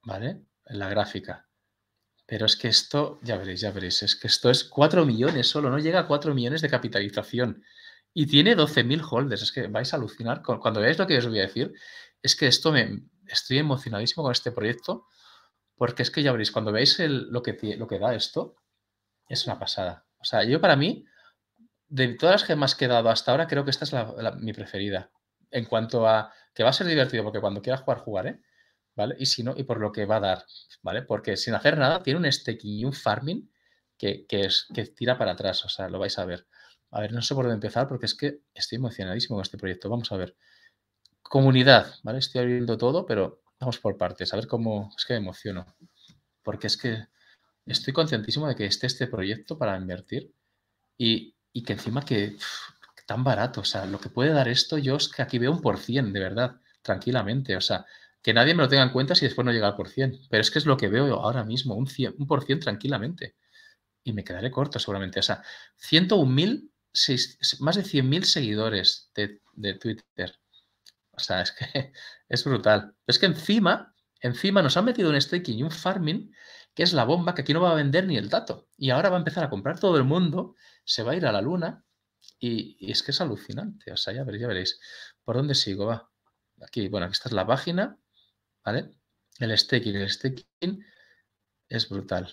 ¿vale? En la gráfica. Pero es que esto, ya veréis, ya veréis, es que esto es cuatro millones solo, no llega a cuatro millones de capitalización. Y tiene doce mil holders, es que vais a alucinar. Cuando veáis lo que os voy a decir, es que esto me... Estoy emocionadísimo con este proyecto, porque es que ya veréis, cuando veáis el, lo, que, lo que da esto, es una pasada. O sea, yo para mí, de todas las gemas que he dado hasta ahora, creo que esta es la, la, mi preferida. En cuanto a que va a ser divertido, porque cuando quiera jugar, jugaré, ¿vale? Y si no, y por lo que va a dar, ¿vale? Porque sin hacer nada, tiene un staking y un farming que, que, es, que tira para atrás, o sea, lo vais a ver. A ver, no sé por dónde empezar porque es que estoy emocionadísimo con este proyecto. Vamos a ver. Comunidad, ¿vale? Estoy abriendo todo, pero vamos por partes. A ver cómo... Es que me emociono. Porque es que estoy contentísimo de que esté este proyecto para invertir y, y que encima que... Uff, tan barato, o sea, lo que puede dar esto, yo es que aquí veo un por cien, de verdad, tranquilamente, o sea, que nadie me lo tenga en cuenta si después no llega al por cien, pero es que es lo que veo ahora mismo, un, cien, un por cien tranquilamente, y me quedaré corto seguramente, o sea, ciento un mil, más de cien mil seguidores de, de Twitter, o sea, es que es brutal, es que encima, encima nos han metido un staking y un farming, que es la bomba, que aquí no va a vender ni el dato, y ahora va a empezar a comprar todo el mundo, se va a ir a la luna. Y, y es que es alucinante, o sea, ya veréis, ya veréis. ¿Por dónde sigo? Va. Aquí, bueno, aquí está la página, ¿vale? El staking, el staking es brutal.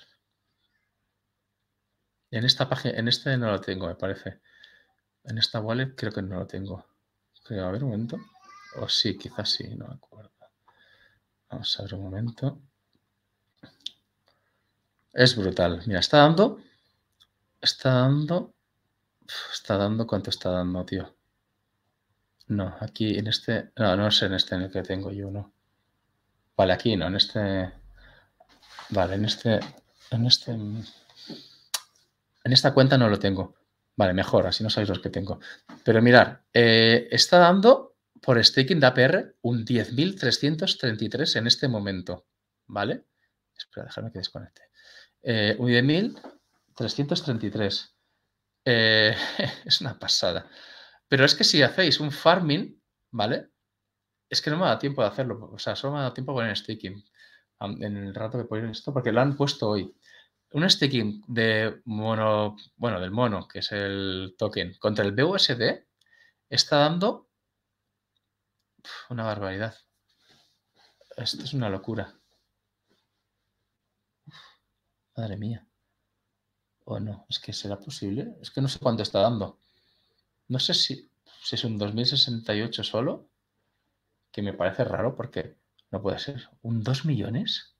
En esta página, en este no lo tengo, me parece. En esta wallet creo que no lo tengo. Creo, a ver, un momento. O sí, quizás sí, no me acuerdo. Vamos a ver un momento. Es brutal. Mira, está dando, está dando... Está dando, ¿cuánto está dando, tío? No, aquí en este... No, no sé en este en el que tengo yo, no. Vale, aquí no, en este... Vale, en este... En este... En esta cuenta no lo tengo. Vale, mejor, así no sabéis los que tengo. Pero mirad, eh, está dando por staking de A P R un diez mil trescientos treinta y tres en este momento, ¿vale? Espera, déjame que desconecte. Eh, un diez mil trescientos treinta y tres. Eh, es una pasada. Pero es que si hacéis un farming, ¿vale? Es que no me ha dado tiempo de hacerlo. O sea, solo me ha dado tiempo de poner staking en el rato que ponen esto, porque lo han puesto hoy. Un staking de mono, bueno, del mono, que es el token, contra el B U S D, está dando una barbaridad. Esto es una locura. Madre mía. O no, es que será posible. Es que no sé cuánto está dando. No sé si, si es un dos mil sesenta y ocho solo, que me parece raro porque no puede ser. ¿Un dos millones?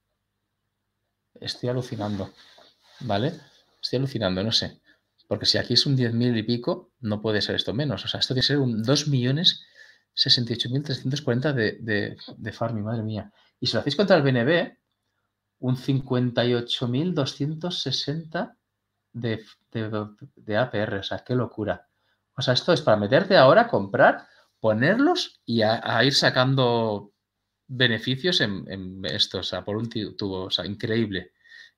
Estoy alucinando, ¿vale? Estoy alucinando, no sé. Porque si aquí es un diez mil y pico, no puede ser esto menos. O sea, esto tiene que ser un dos millones sesenta y ocho mil trescientos cuarenta de, de, de farming, madre mía. Y si lo hacéis contra el B N B, un cincuenta y ocho mil doscientos sesenta... De, de, de A P R, o sea, qué locura. O sea, esto es para meterte ahora, comprar, ponerlos y a, a ir sacando beneficios en, en esto, o sea, por un tubo, o sea, increíble,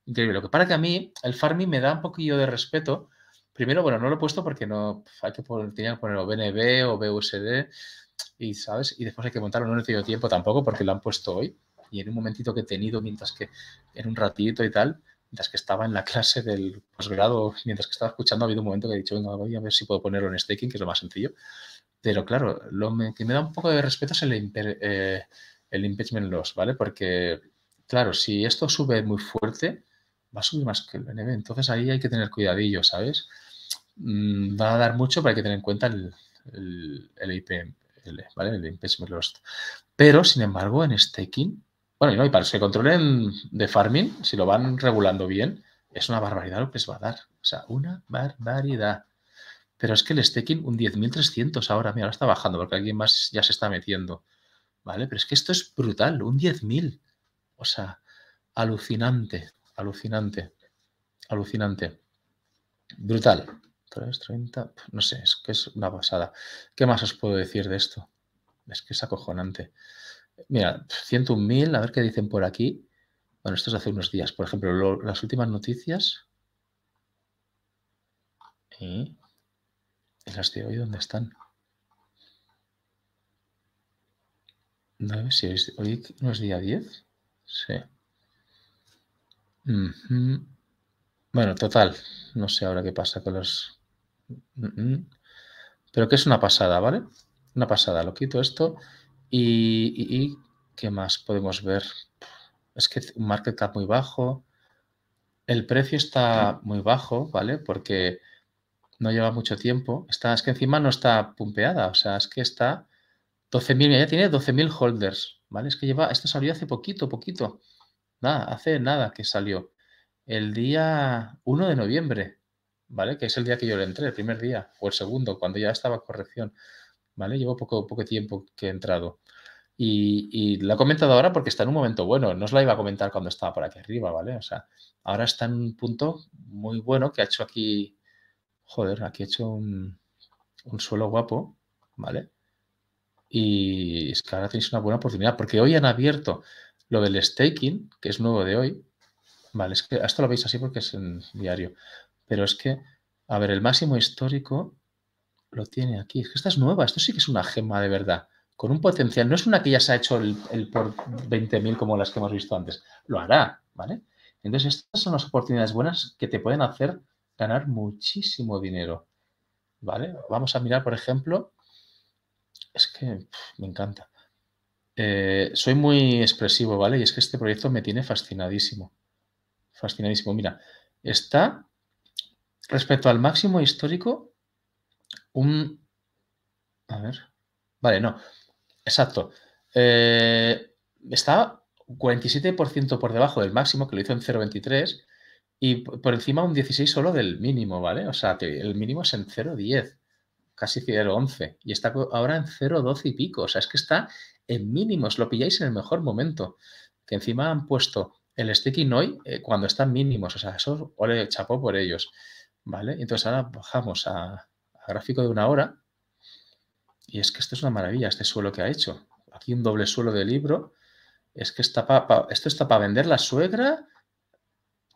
increíble. Lo que para que a mí el farming me da un poquillo de respeto. Primero, bueno, no lo he puesto porque no hay que poner, tenía que ponerlo B N B o B U S D y, ¿sabes? Y después hay que montarlo, no he tenido tiempo tampoco porque lo han puesto hoy y en un momentito que he tenido mientras que, en un ratito y tal, mientras que estaba en la clase del posgrado, mientras que estaba escuchando, ha habido un momento que he dicho, venga, voy a ver si puedo ponerlo en staking, que es lo más sencillo. Pero claro, lo que me da un poco de respeto es el, imper, eh, el impeachment loss, ¿vale? Porque, claro, si esto sube muy fuerte, va a subir más que el B N B. Entonces ahí hay que tener cuidadillo, ¿sabes? Mm, va a dar mucho, pero hay que tener en cuenta el, el, el I P M, el, ¿vale? El impeachment loss. Pero, sin embargo, en staking, bueno, y, no, y para los que controlen de farming, si lo van regulando bien, es una barbaridad lo que les va a dar. O sea, una barbaridad. Pero es que el staking un diez mil trescientos ahora, mira, ahora está bajando porque alguien más ya se está metiendo, ¿vale? Pero es que esto es brutal, un diez mil. O sea, alucinante, alucinante, alucinante. Brutal. tres treinta, no sé, es que es una pasada. ¿Qué más os puedo decir de esto? Es que es acojonante. Mira, ciento un mil, a ver qué dicen por aquí. Bueno, esto es hace unos días. Por ejemplo, lo, las últimas noticias. Y... ¿Y las de hoy dónde están? No, si es, hoy no es día diez. Sí. Mm-hmm. Bueno, total. No sé ahora qué pasa con los... Mm-hmm. Pero que es una pasada, ¿vale? Una pasada. Lo quito esto. Y, y, y ¿qué más podemos ver? Es que un market cap muy bajo. El precio está muy bajo, ¿vale? Porque... no lleva mucho tiempo. Está, es que encima no está pumpeada. O sea, es que está doce mil. Ya tiene doce mil holders, ¿vale? Es que lleva... Esto salió hace poquito, poquito. Nada, hace nada que salió. El día uno de noviembre, ¿vale? Que es el día que yo le entré, el primer día. O el segundo, cuando ya estaba corrección, ¿vale? Llevo poco, poco tiempo que he entrado. Y, y la he comentado ahora porque está en un momento bueno. No os la iba a comentar cuando estaba por aquí arriba, ¿vale? O sea, ahora está en un punto muy bueno que ha hecho aquí... Joder, aquí he hecho un, un suelo guapo, ¿vale? Y es que ahora tenéis una buena oportunidad, porque hoy han abierto lo del staking, que es nuevo de hoy. Vale, es que esto lo veis así porque es en diario. Pero es que, a ver, el máximo histórico lo tiene aquí. Es que esta es nueva, esto sí que es una gema de verdad, con un potencial. No es una que ya se ha hecho el, el por veinte mil como las que hemos visto antes. Lo hará, ¿vale? Entonces, estas son las oportunidades buenas que te pueden hacer ganar muchísimo dinero, ¿vale? Vamos a mirar, por ejemplo, es que pff, me encanta. Eh, soy muy expresivo, ¿vale? Y es que este proyecto me tiene fascinadísimo, fascinadísimo. Mira, está, respecto al máximo histórico, un... A ver, vale, no, exacto. Eh, está cuarenta y siete por ciento por debajo del máximo, que lo hizo en cero coma veintitrés, y por encima un dieciséis solo del mínimo, ¿vale? O sea, que el mínimo es en cero coma diez, casi cero coma once. Y está ahora en cero coma doce y pico. O sea, es que está en mínimos. Lo pilláis en el mejor momento. Que encima han puesto el staking hoy eh, cuando están mínimos. O sea, eso ole chapó por ellos, ¿vale? Entonces ahora bajamos a, a gráfico de una hora. Y es que esto es una maravilla, este suelo que ha hecho. Aquí un doble suelo de libro. Es que está pa, pa, esto está para vender la suegra...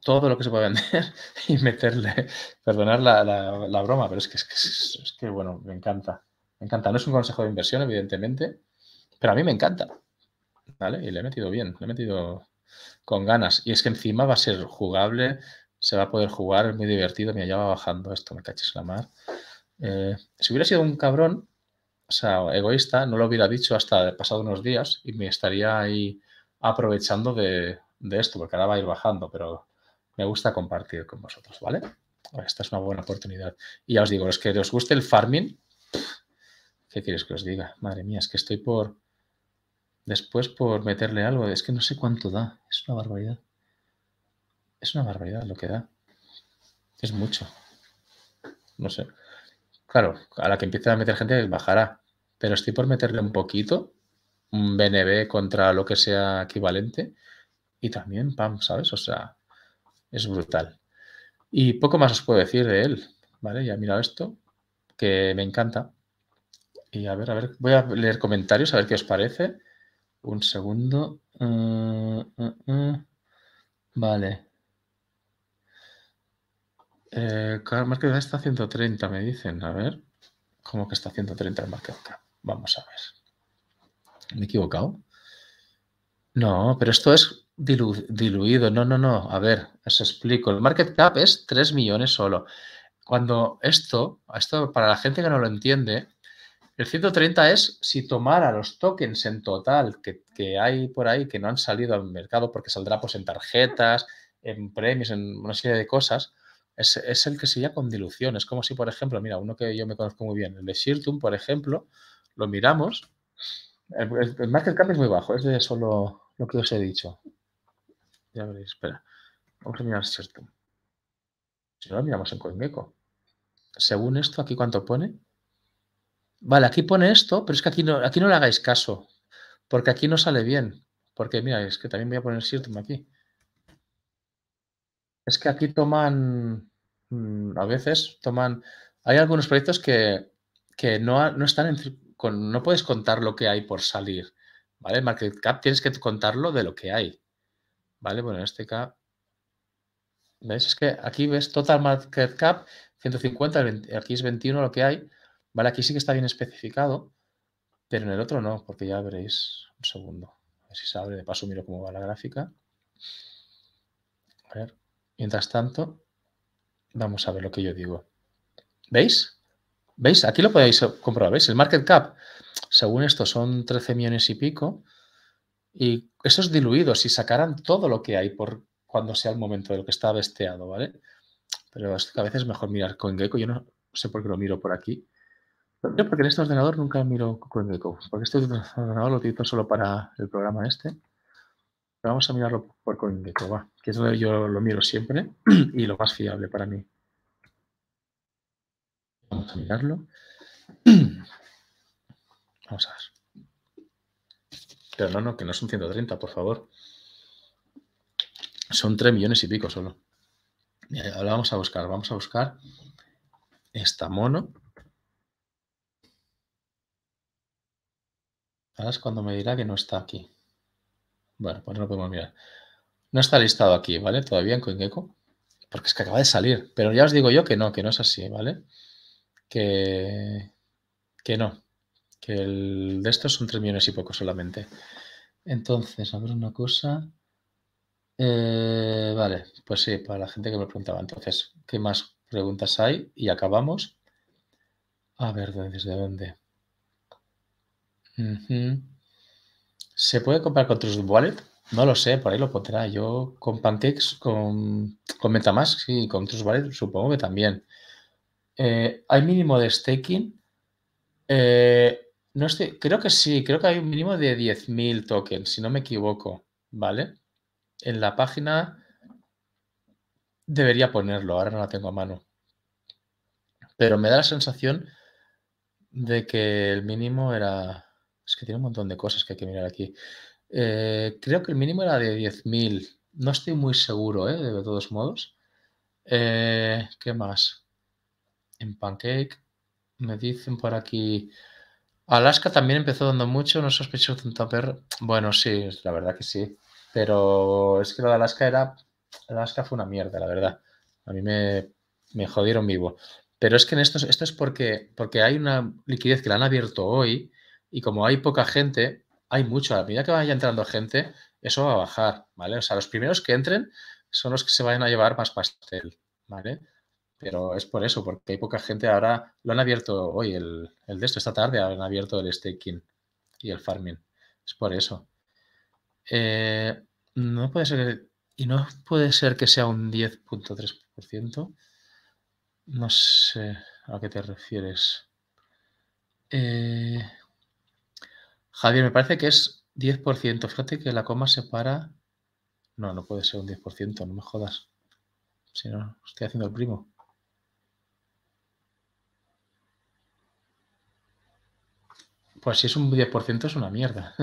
todo lo que se puede vender y meterle, perdonar la, la, la broma, pero es que, es, que, es que, bueno, me encanta, me encanta. No es un consejo de inversión, evidentemente, pero a mí me encanta, ¿vale? Y le he metido bien, le he metido con ganas. Y es que encima va a ser jugable, se va a poder jugar, es muy divertido. Mira, ya va bajando esto, me caches la mar. Eh, si hubiera sido un cabrón, o sea, egoísta, no lo hubiera dicho hasta pasado unos días y me estaría ahí aprovechando de, de esto, porque ahora va a ir bajando, pero... me gusta compartir con vosotros, ¿vale? Esta es una buena oportunidad. Y ya os digo, los que os guste el farming, ¿qué queréis que os diga? Madre mía, es que estoy por... después por meterle algo. Es que no sé cuánto da. Es una barbaridad. Es una barbaridad lo que da. Es mucho. No sé. Claro, a la que empiece a meter gente bajará. Pero estoy por meterle un poquito. Un B N B contra lo que sea equivalente. Y también, pam, ¿sabes? O sea... es brutal. Y poco más os puedo decir de él, ¿vale? Ya he mirado esto, que me encanta. Y a ver, a ver, voy a leer comentarios, a ver qué os parece. Un segundo. Uh, uh, uh. Vale. Eh, MarketCap está a ciento treinta, me dicen. A ver. ¿Cómo que está a ciento treinta el MarketCap? Vamos a ver. ¿Me he equivocado? No, pero esto es dilu diluido. No, no, no. A ver, os explico. El MarketCap es tres millones solo. Cuando esto, esto para la gente que no lo entiende, el ciento treinta es si tomara los tokens en total que, que hay por ahí que no han salido al mercado porque saldrá pues en tarjetas, en premios, en una serie de cosas, es, es el que sería con dilución. Es como si, por ejemplo, mira, uno que yo me conozco muy bien, el de Ciertum, por ejemplo, lo miramos. El, el market cap es muy bajo, es de solo lo que os he dicho. Ya veréis, espera. Vamos a mirar Ciertum. Si no, lo miramos en CoinGecko. Según esto, ¿aquí cuánto pone? Vale, aquí pone esto, pero es que aquí no, aquí no le hagáis caso. Porque aquí no sale bien. Porque, mira, es que también voy a poner Ciertum aquí. Es que aquí toman... A veces toman... Hay algunos proyectos que, que no, no están en... Con, no puedes contar lo que hay por salir. ¿Vale? Market Cap tienes que contarlo de lo que hay. Vale, bueno, en este caso... ¿Ves? Es que aquí ves Total Market Cap, ciento cincuenta, aquí es veintiuno lo que hay. Vale, aquí sí que está bien especificado, pero en el otro no, porque ya veréis. Un segundo. A ver si se abre, de paso miro cómo va la gráfica. A ver, mientras tanto, vamos a ver lo que yo digo. ¿Veis? ¿Veis? Aquí lo podéis comprobar, ¿veis? El Market Cap, según esto, son trece millones y pico. Y eso es diluido, si sacaran todo lo que hay por... cuando sea el momento de lo que está besteado, ¿vale? Pero es que a veces es mejor mirar CoinGecko. Yo no sé por qué lo miro por aquí. Yo porque en este ordenador nunca miro CoinGecko, porque este ordenador lo utilizo solo para el programa este. Pero vamos a mirarlo por CoinGecko, va, que es donde yo lo miro siempre y lo más fiable para mí. Vamos a mirarlo. Vamos a ver. Pero no, no, que no son ciento treinta, por favor. Son tres millones y pico solo. Ahora vamos a buscar. Vamos a buscar esta mono. Ahora es cuando me dirá que no está aquí. Bueno, pues no lo podemos mirar. No está listado aquí, ¿vale? Todavía en CoinGecko. Porque es que acaba de salir. Pero ya os digo yo que no, que no es así, ¿vale? Que, que no. Que el de estos son tres millones y poco solamente. Entonces, a ver una cosa... Eh, vale, pues sí, para la gente que me preguntaba. Entonces, ¿qué más preguntas hay? Y acabamos. A ver, ¿desde dónde? Uh-huh. ¿Se puede comprar con Trust Wallet? No lo sé, por ahí lo pondrá. Yo con Pancakes, con, con MetaMask, sí, con Trust Wallet supongo que también. Eh, ¿Hay mínimo de staking? Eh, no estoy, creo que sí, creo que hay un mínimo de diez mil tokens, si no me equivoco, ¿vale? En la página debería ponerlo, ahora no la tengo a mano. Pero me da la sensación de que el mínimo era... Es que tiene un montón de cosas que hay que mirar aquí. Eh, creo que el mínimo era de diez mil. No estoy muy seguro, ¿eh? De todos modos. Eh, ¿Qué más? En Pancake me dicen por aquí... Alaska también empezó dando mucho, no sospecho tanto ver... Bueno, sí, la verdad que sí. Pero es que lo de Alaska era... Alaska fue una mierda, la verdad. A mí me, me jodieron vivo. Pero es que en estos, esto es porque, porque hay una liquidez que la han abierto hoy y como hay poca gente, hay mucho. A la medida que vaya entrando gente, eso va a bajar, ¿vale? O sea, los primeros que entren son los que se vayan a llevar más pastel, ¿vale? Pero es por eso, porque hay poca gente. Ahora lo han abierto hoy, el, el de esto, esta tarde han abierto el staking y el farming. Es por eso. Eh, no puede ser y no puede ser que sea un diez coma tres por ciento. No sé a qué te refieres. Eh, Javier, me parece que es diez por ciento. Fíjate que la coma separa. No, no puede ser un diez por ciento, no me jodas. Si no, estoy haciendo el primo. Pues si es un diez por ciento es una mierda.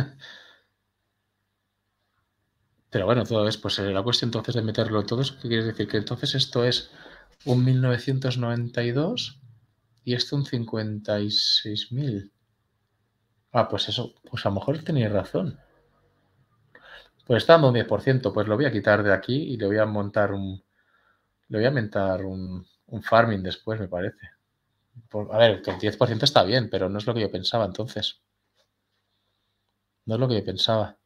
Pero bueno, todo es, pues la cuestión entonces de meterlo todo, ¿qué quieres decir? Que entonces esto es un mil novecientos noventa y dos y esto un cincuenta y seis mil. Ah, pues eso, pues a lo mejor tenéis razón. Pues está dando un diez por ciento, pues lo voy a quitar de aquí y le voy a montar un... Le voy a aumentar un, un farming después, me parece. Por, a ver, el diez por ciento está bien, pero no es lo que yo pensaba entonces. No es lo que yo pensaba.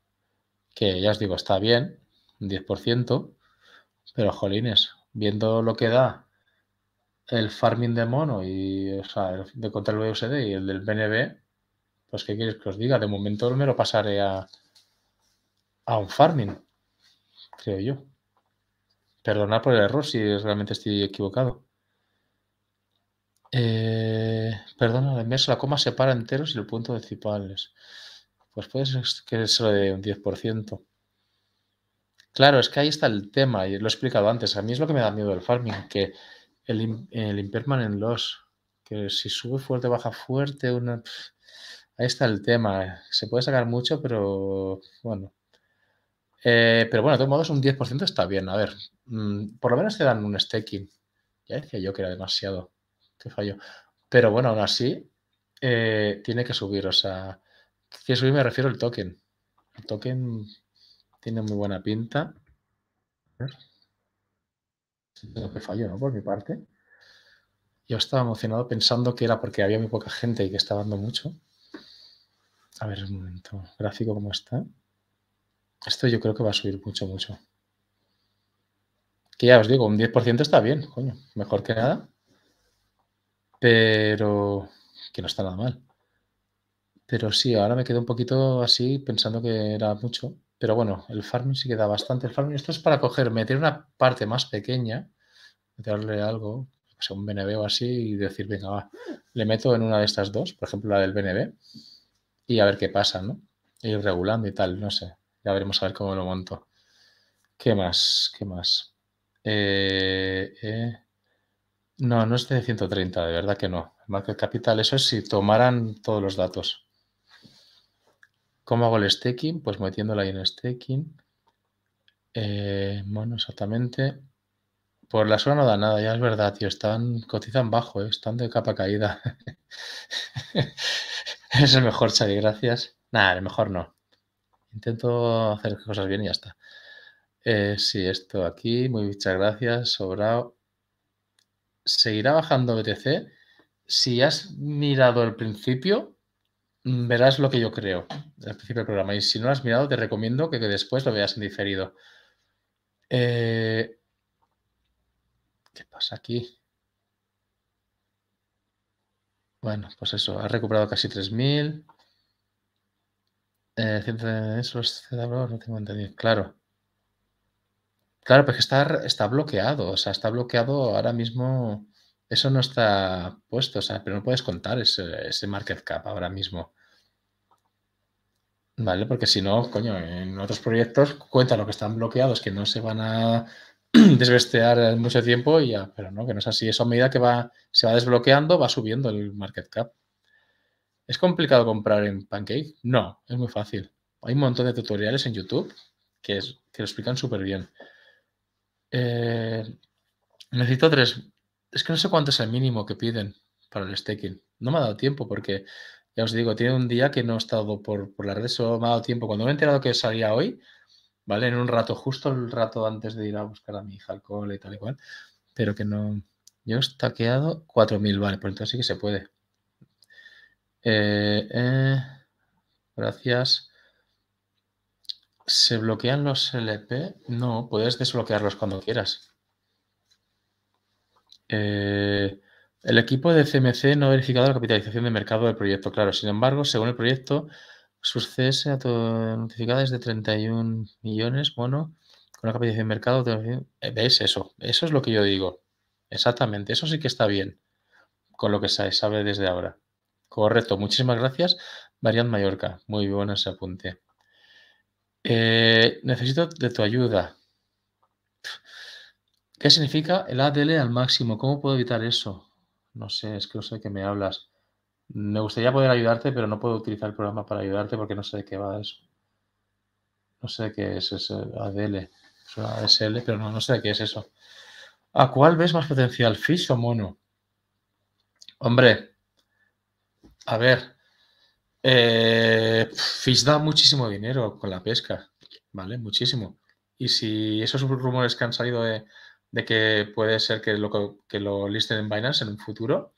Que ya os digo, está bien, un diez por ciento, pero jolines, viendo lo que da el farming de mono y, o sea, el de contra el B U S D y el del B N B, pues ¿qué queréis que os diga? De momento me lo pasaré a... a un farming, creo yo. Perdonad por el error si realmente estoy equivocado. Eh, perdona, el mes la coma separa enteros y el punto decimales. Pues puede ser que se lo dé un diez por ciento. Claro, es que ahí está el tema, y lo he explicado antes. A mí es lo que me da miedo el farming, que el, el impermanent loss, que si sube fuerte, baja fuerte, una... Ahí está el tema. Se puede sacar mucho, pero bueno. Eh, pero bueno, de todos modos, un diez por ciento está bien. A ver, mmm, por lo menos te dan un staking. Ya decía yo que era demasiado. Qué fallo. Pero bueno, aún así, eh, tiene que subir. O sea, si subir me refiero al token. El token tiene muy buena pinta. A ver. Qué fallo, ¿no? Por mi parte. Yo estaba emocionado pensando que era porque había muy poca gente y que estaba dando mucho. A ver, un momento. Gráfico, ¿cómo está? Esto yo creo que va a subir mucho, mucho. Que ya os digo, un diez por ciento está bien, coño. Mejor que nada. Pero... que no está nada mal. Pero sí, ahora me quedo un poquito así pensando que era mucho. Pero bueno, el farming sí queda bastante. El farming, esto es para coger, meter una parte más pequeña, meterle algo, o sea, un B N B o así, y decir, venga, va, le meto en una de estas dos, por ejemplo la del B N B, y a ver qué pasa, ¿no? Ir regulando y tal, no sé. Ya veremos a ver cómo lo monto. ¿Qué más? ¿Qué más? Eh, eh. No, no es de ciento treinta, de verdad que no. El Market Capital, eso es si tomaran todos los datos. ¿Cómo hago el staking? Pues metiéndola ahí en staking. Eh, bueno, exactamente. Por la zona no da nada, ya es verdad, tío. Están, cotizan bajo, eh, están de capa caída. Es el mejor, Xavi, gracias. Nada, el mejor no. Intento hacer cosas bien y ya está. Eh, sí, esto aquí. Muy muchas gracias, sobrado. Seguirá bajando B T C. Si has mirado al principio, verás lo que yo creo al principio del programa. Y si no lo has mirado, te recomiendo que, que después lo veas en diferido. Eh, ¿Qué pasa aquí? Bueno, pues eso. Ha recuperado casi tres mil. Eh, eso es, no tengo entendido. Claro. Claro, porque está, está bloqueado. O sea, está bloqueado ahora mismo. Eso no está puesto. O sea, pero no puedes contar ese, ese market cap ahora mismo. ¿Vale? Porque si no, coño, en otros proyectos cuentan lo que están bloqueados, que no se van a desbestear mucho tiempo y ya. Pero no, que no es así. Eso a medida que va, se va desbloqueando, va subiendo el market cap. ¿Es complicado comprar en Pancake? No, es muy fácil. Hay un montón de tutoriales en YouTube que, es, que lo explican súper bien. Eh, necesito tres... Es que no sé cuánto es el mínimo que piden para el staking. No me ha dado tiempo porque, ya os digo, tiene un día que no he estado por, por la red, solo me ha dado tiempo. Cuando me he enterado que salía hoy, ¿vale? En un rato, justo el rato antes de ir a buscar a mi hija al cole y tal y cual, pero que no... Yo he stackeado cuatro mil, vale, por entonces sí que se puede. Eh, eh, gracias. ¿Se bloquean los L P? No, puedes desbloquearlos cuando quieras. Eh, el equipo de C M C no ha verificado la capitalización de mercado del proyecto, claro. Sin embargo, según el proyecto, sus C S notificadas de treinta y un millones, bueno, con una capitalización de mercado de... ¿Ves eso? Eso es lo que yo digo. Exactamente, eso sí que está bien con lo que se sabe desde ahora. Correcto, muchísimas gracias, Marian Mallorca. Muy buena ese apunte. Eh, necesito de tu ayuda. ¿Qué significa el A D L al máximo? ¿Cómo puedo evitar eso? No sé, es que no sé de qué me hablas. Me gustaría poder ayudarte, pero no puedo utilizar el programa para ayudarte porque no sé de qué va eso. No sé de qué es ese A D L. Es una A S L, pero no, no sé de qué es eso. ¿A cuál ves más potencial? ¿Fish o mono? Hombre... A ver, eh, Fish da muchísimo dinero con la pesca. ¿vale? Muchísimo. Y si esos rumores que han salido de, de que puede ser que lo, que lo listen en Binance en un futuro,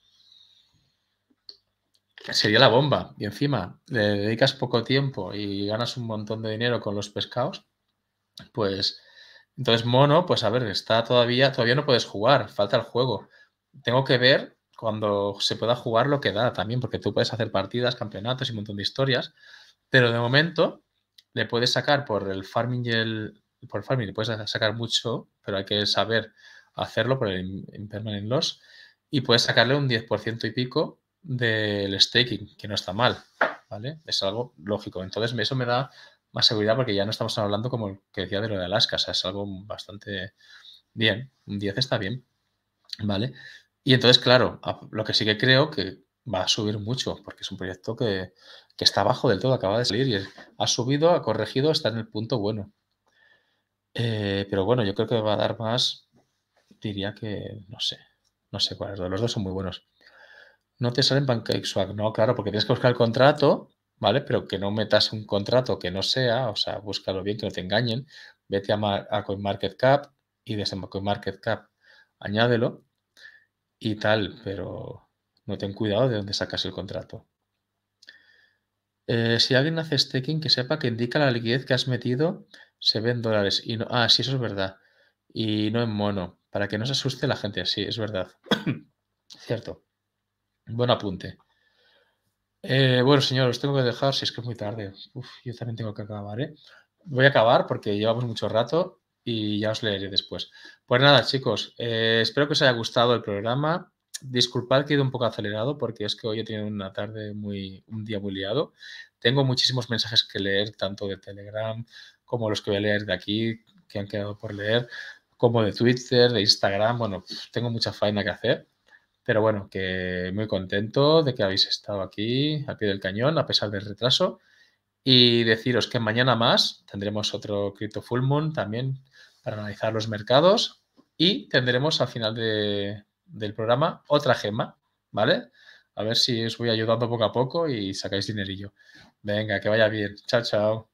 sería la bomba. Y encima le dedicas poco tiempo y ganas un montón de dinero con los pescados, pues entonces Mono, pues a ver, está todavía, todavía no puedes jugar, falta el juego. Tengo que ver cuando se pueda jugar lo que da también, porque tú puedes hacer partidas, campeonatos y un montón de historias, pero de momento le puedes sacar por el farming y el... Por farming le puedes sacar mucho, pero hay que saber hacerlo por el impermanent loss y puedes sacarle un diez por ciento y pico del staking, que no está mal, ¿vale? Es algo lógico. Entonces eso me da más seguridad porque ya no estamos hablando como el que decía de lo de Alaska, o sea, es algo bastante bien, un diez está bien, ¿vale? Y entonces, claro, lo que sí que creo que va a subir mucho porque es un proyecto que, que está abajo del todo, acaba de salir y ha subido, ha corregido, está en el punto bueno. Eh, pero bueno, yo creo que va a dar más, diría que, no sé, no sé cuáles, los dos son muy buenos. No te salen PancakeSwap, no, claro, porque tienes que buscar el contrato, ¿vale? Pero que no metas un contrato que no sea, o sea, búscalo bien, que no te engañen, vete a, a CoinMarketCap y desde CoinMarketCap añádelo y tal, pero no ten cuidado de dónde sacas el contrato. Eh, si alguien hace staking, que sepa que indica la liquidez que has metido, se ven dólares. Y no, ah, sí, eso es verdad. Y no en Mono. Para que no se asuste la gente. Sí, es verdad. Cierto. Buen apunte. Eh, bueno, señor, os tengo que dejar si es que es muy tarde. Uf, yo también tengo que acabar, ¿eh? Voy a acabar porque llevamos mucho rato y ya os leeré después. Pues nada, chicos. Eh, espero que os haya gustado el programa. Disculpad que he ido un poco acelerado porque es que hoy he tenido una tarde muy, un día muy liado. Tengo muchísimos mensajes que leer, tanto de Telegram como los que voy a leer de aquí, que han quedado por leer, como de Twitter, de Instagram. Bueno, tengo mucha faena que hacer, pero bueno, que muy contento de que habéis estado aquí al pie del cañón, a pesar del retraso. Y deciros que mañana más tendremos otro Crypto Full Moon también para analizar los mercados y tendremos al final de... del programa otra gema, ¿vale? A ver si os voy ayudando poco a poco y sacáis dinerillo. Venga, que vaya bien. Chao, chao.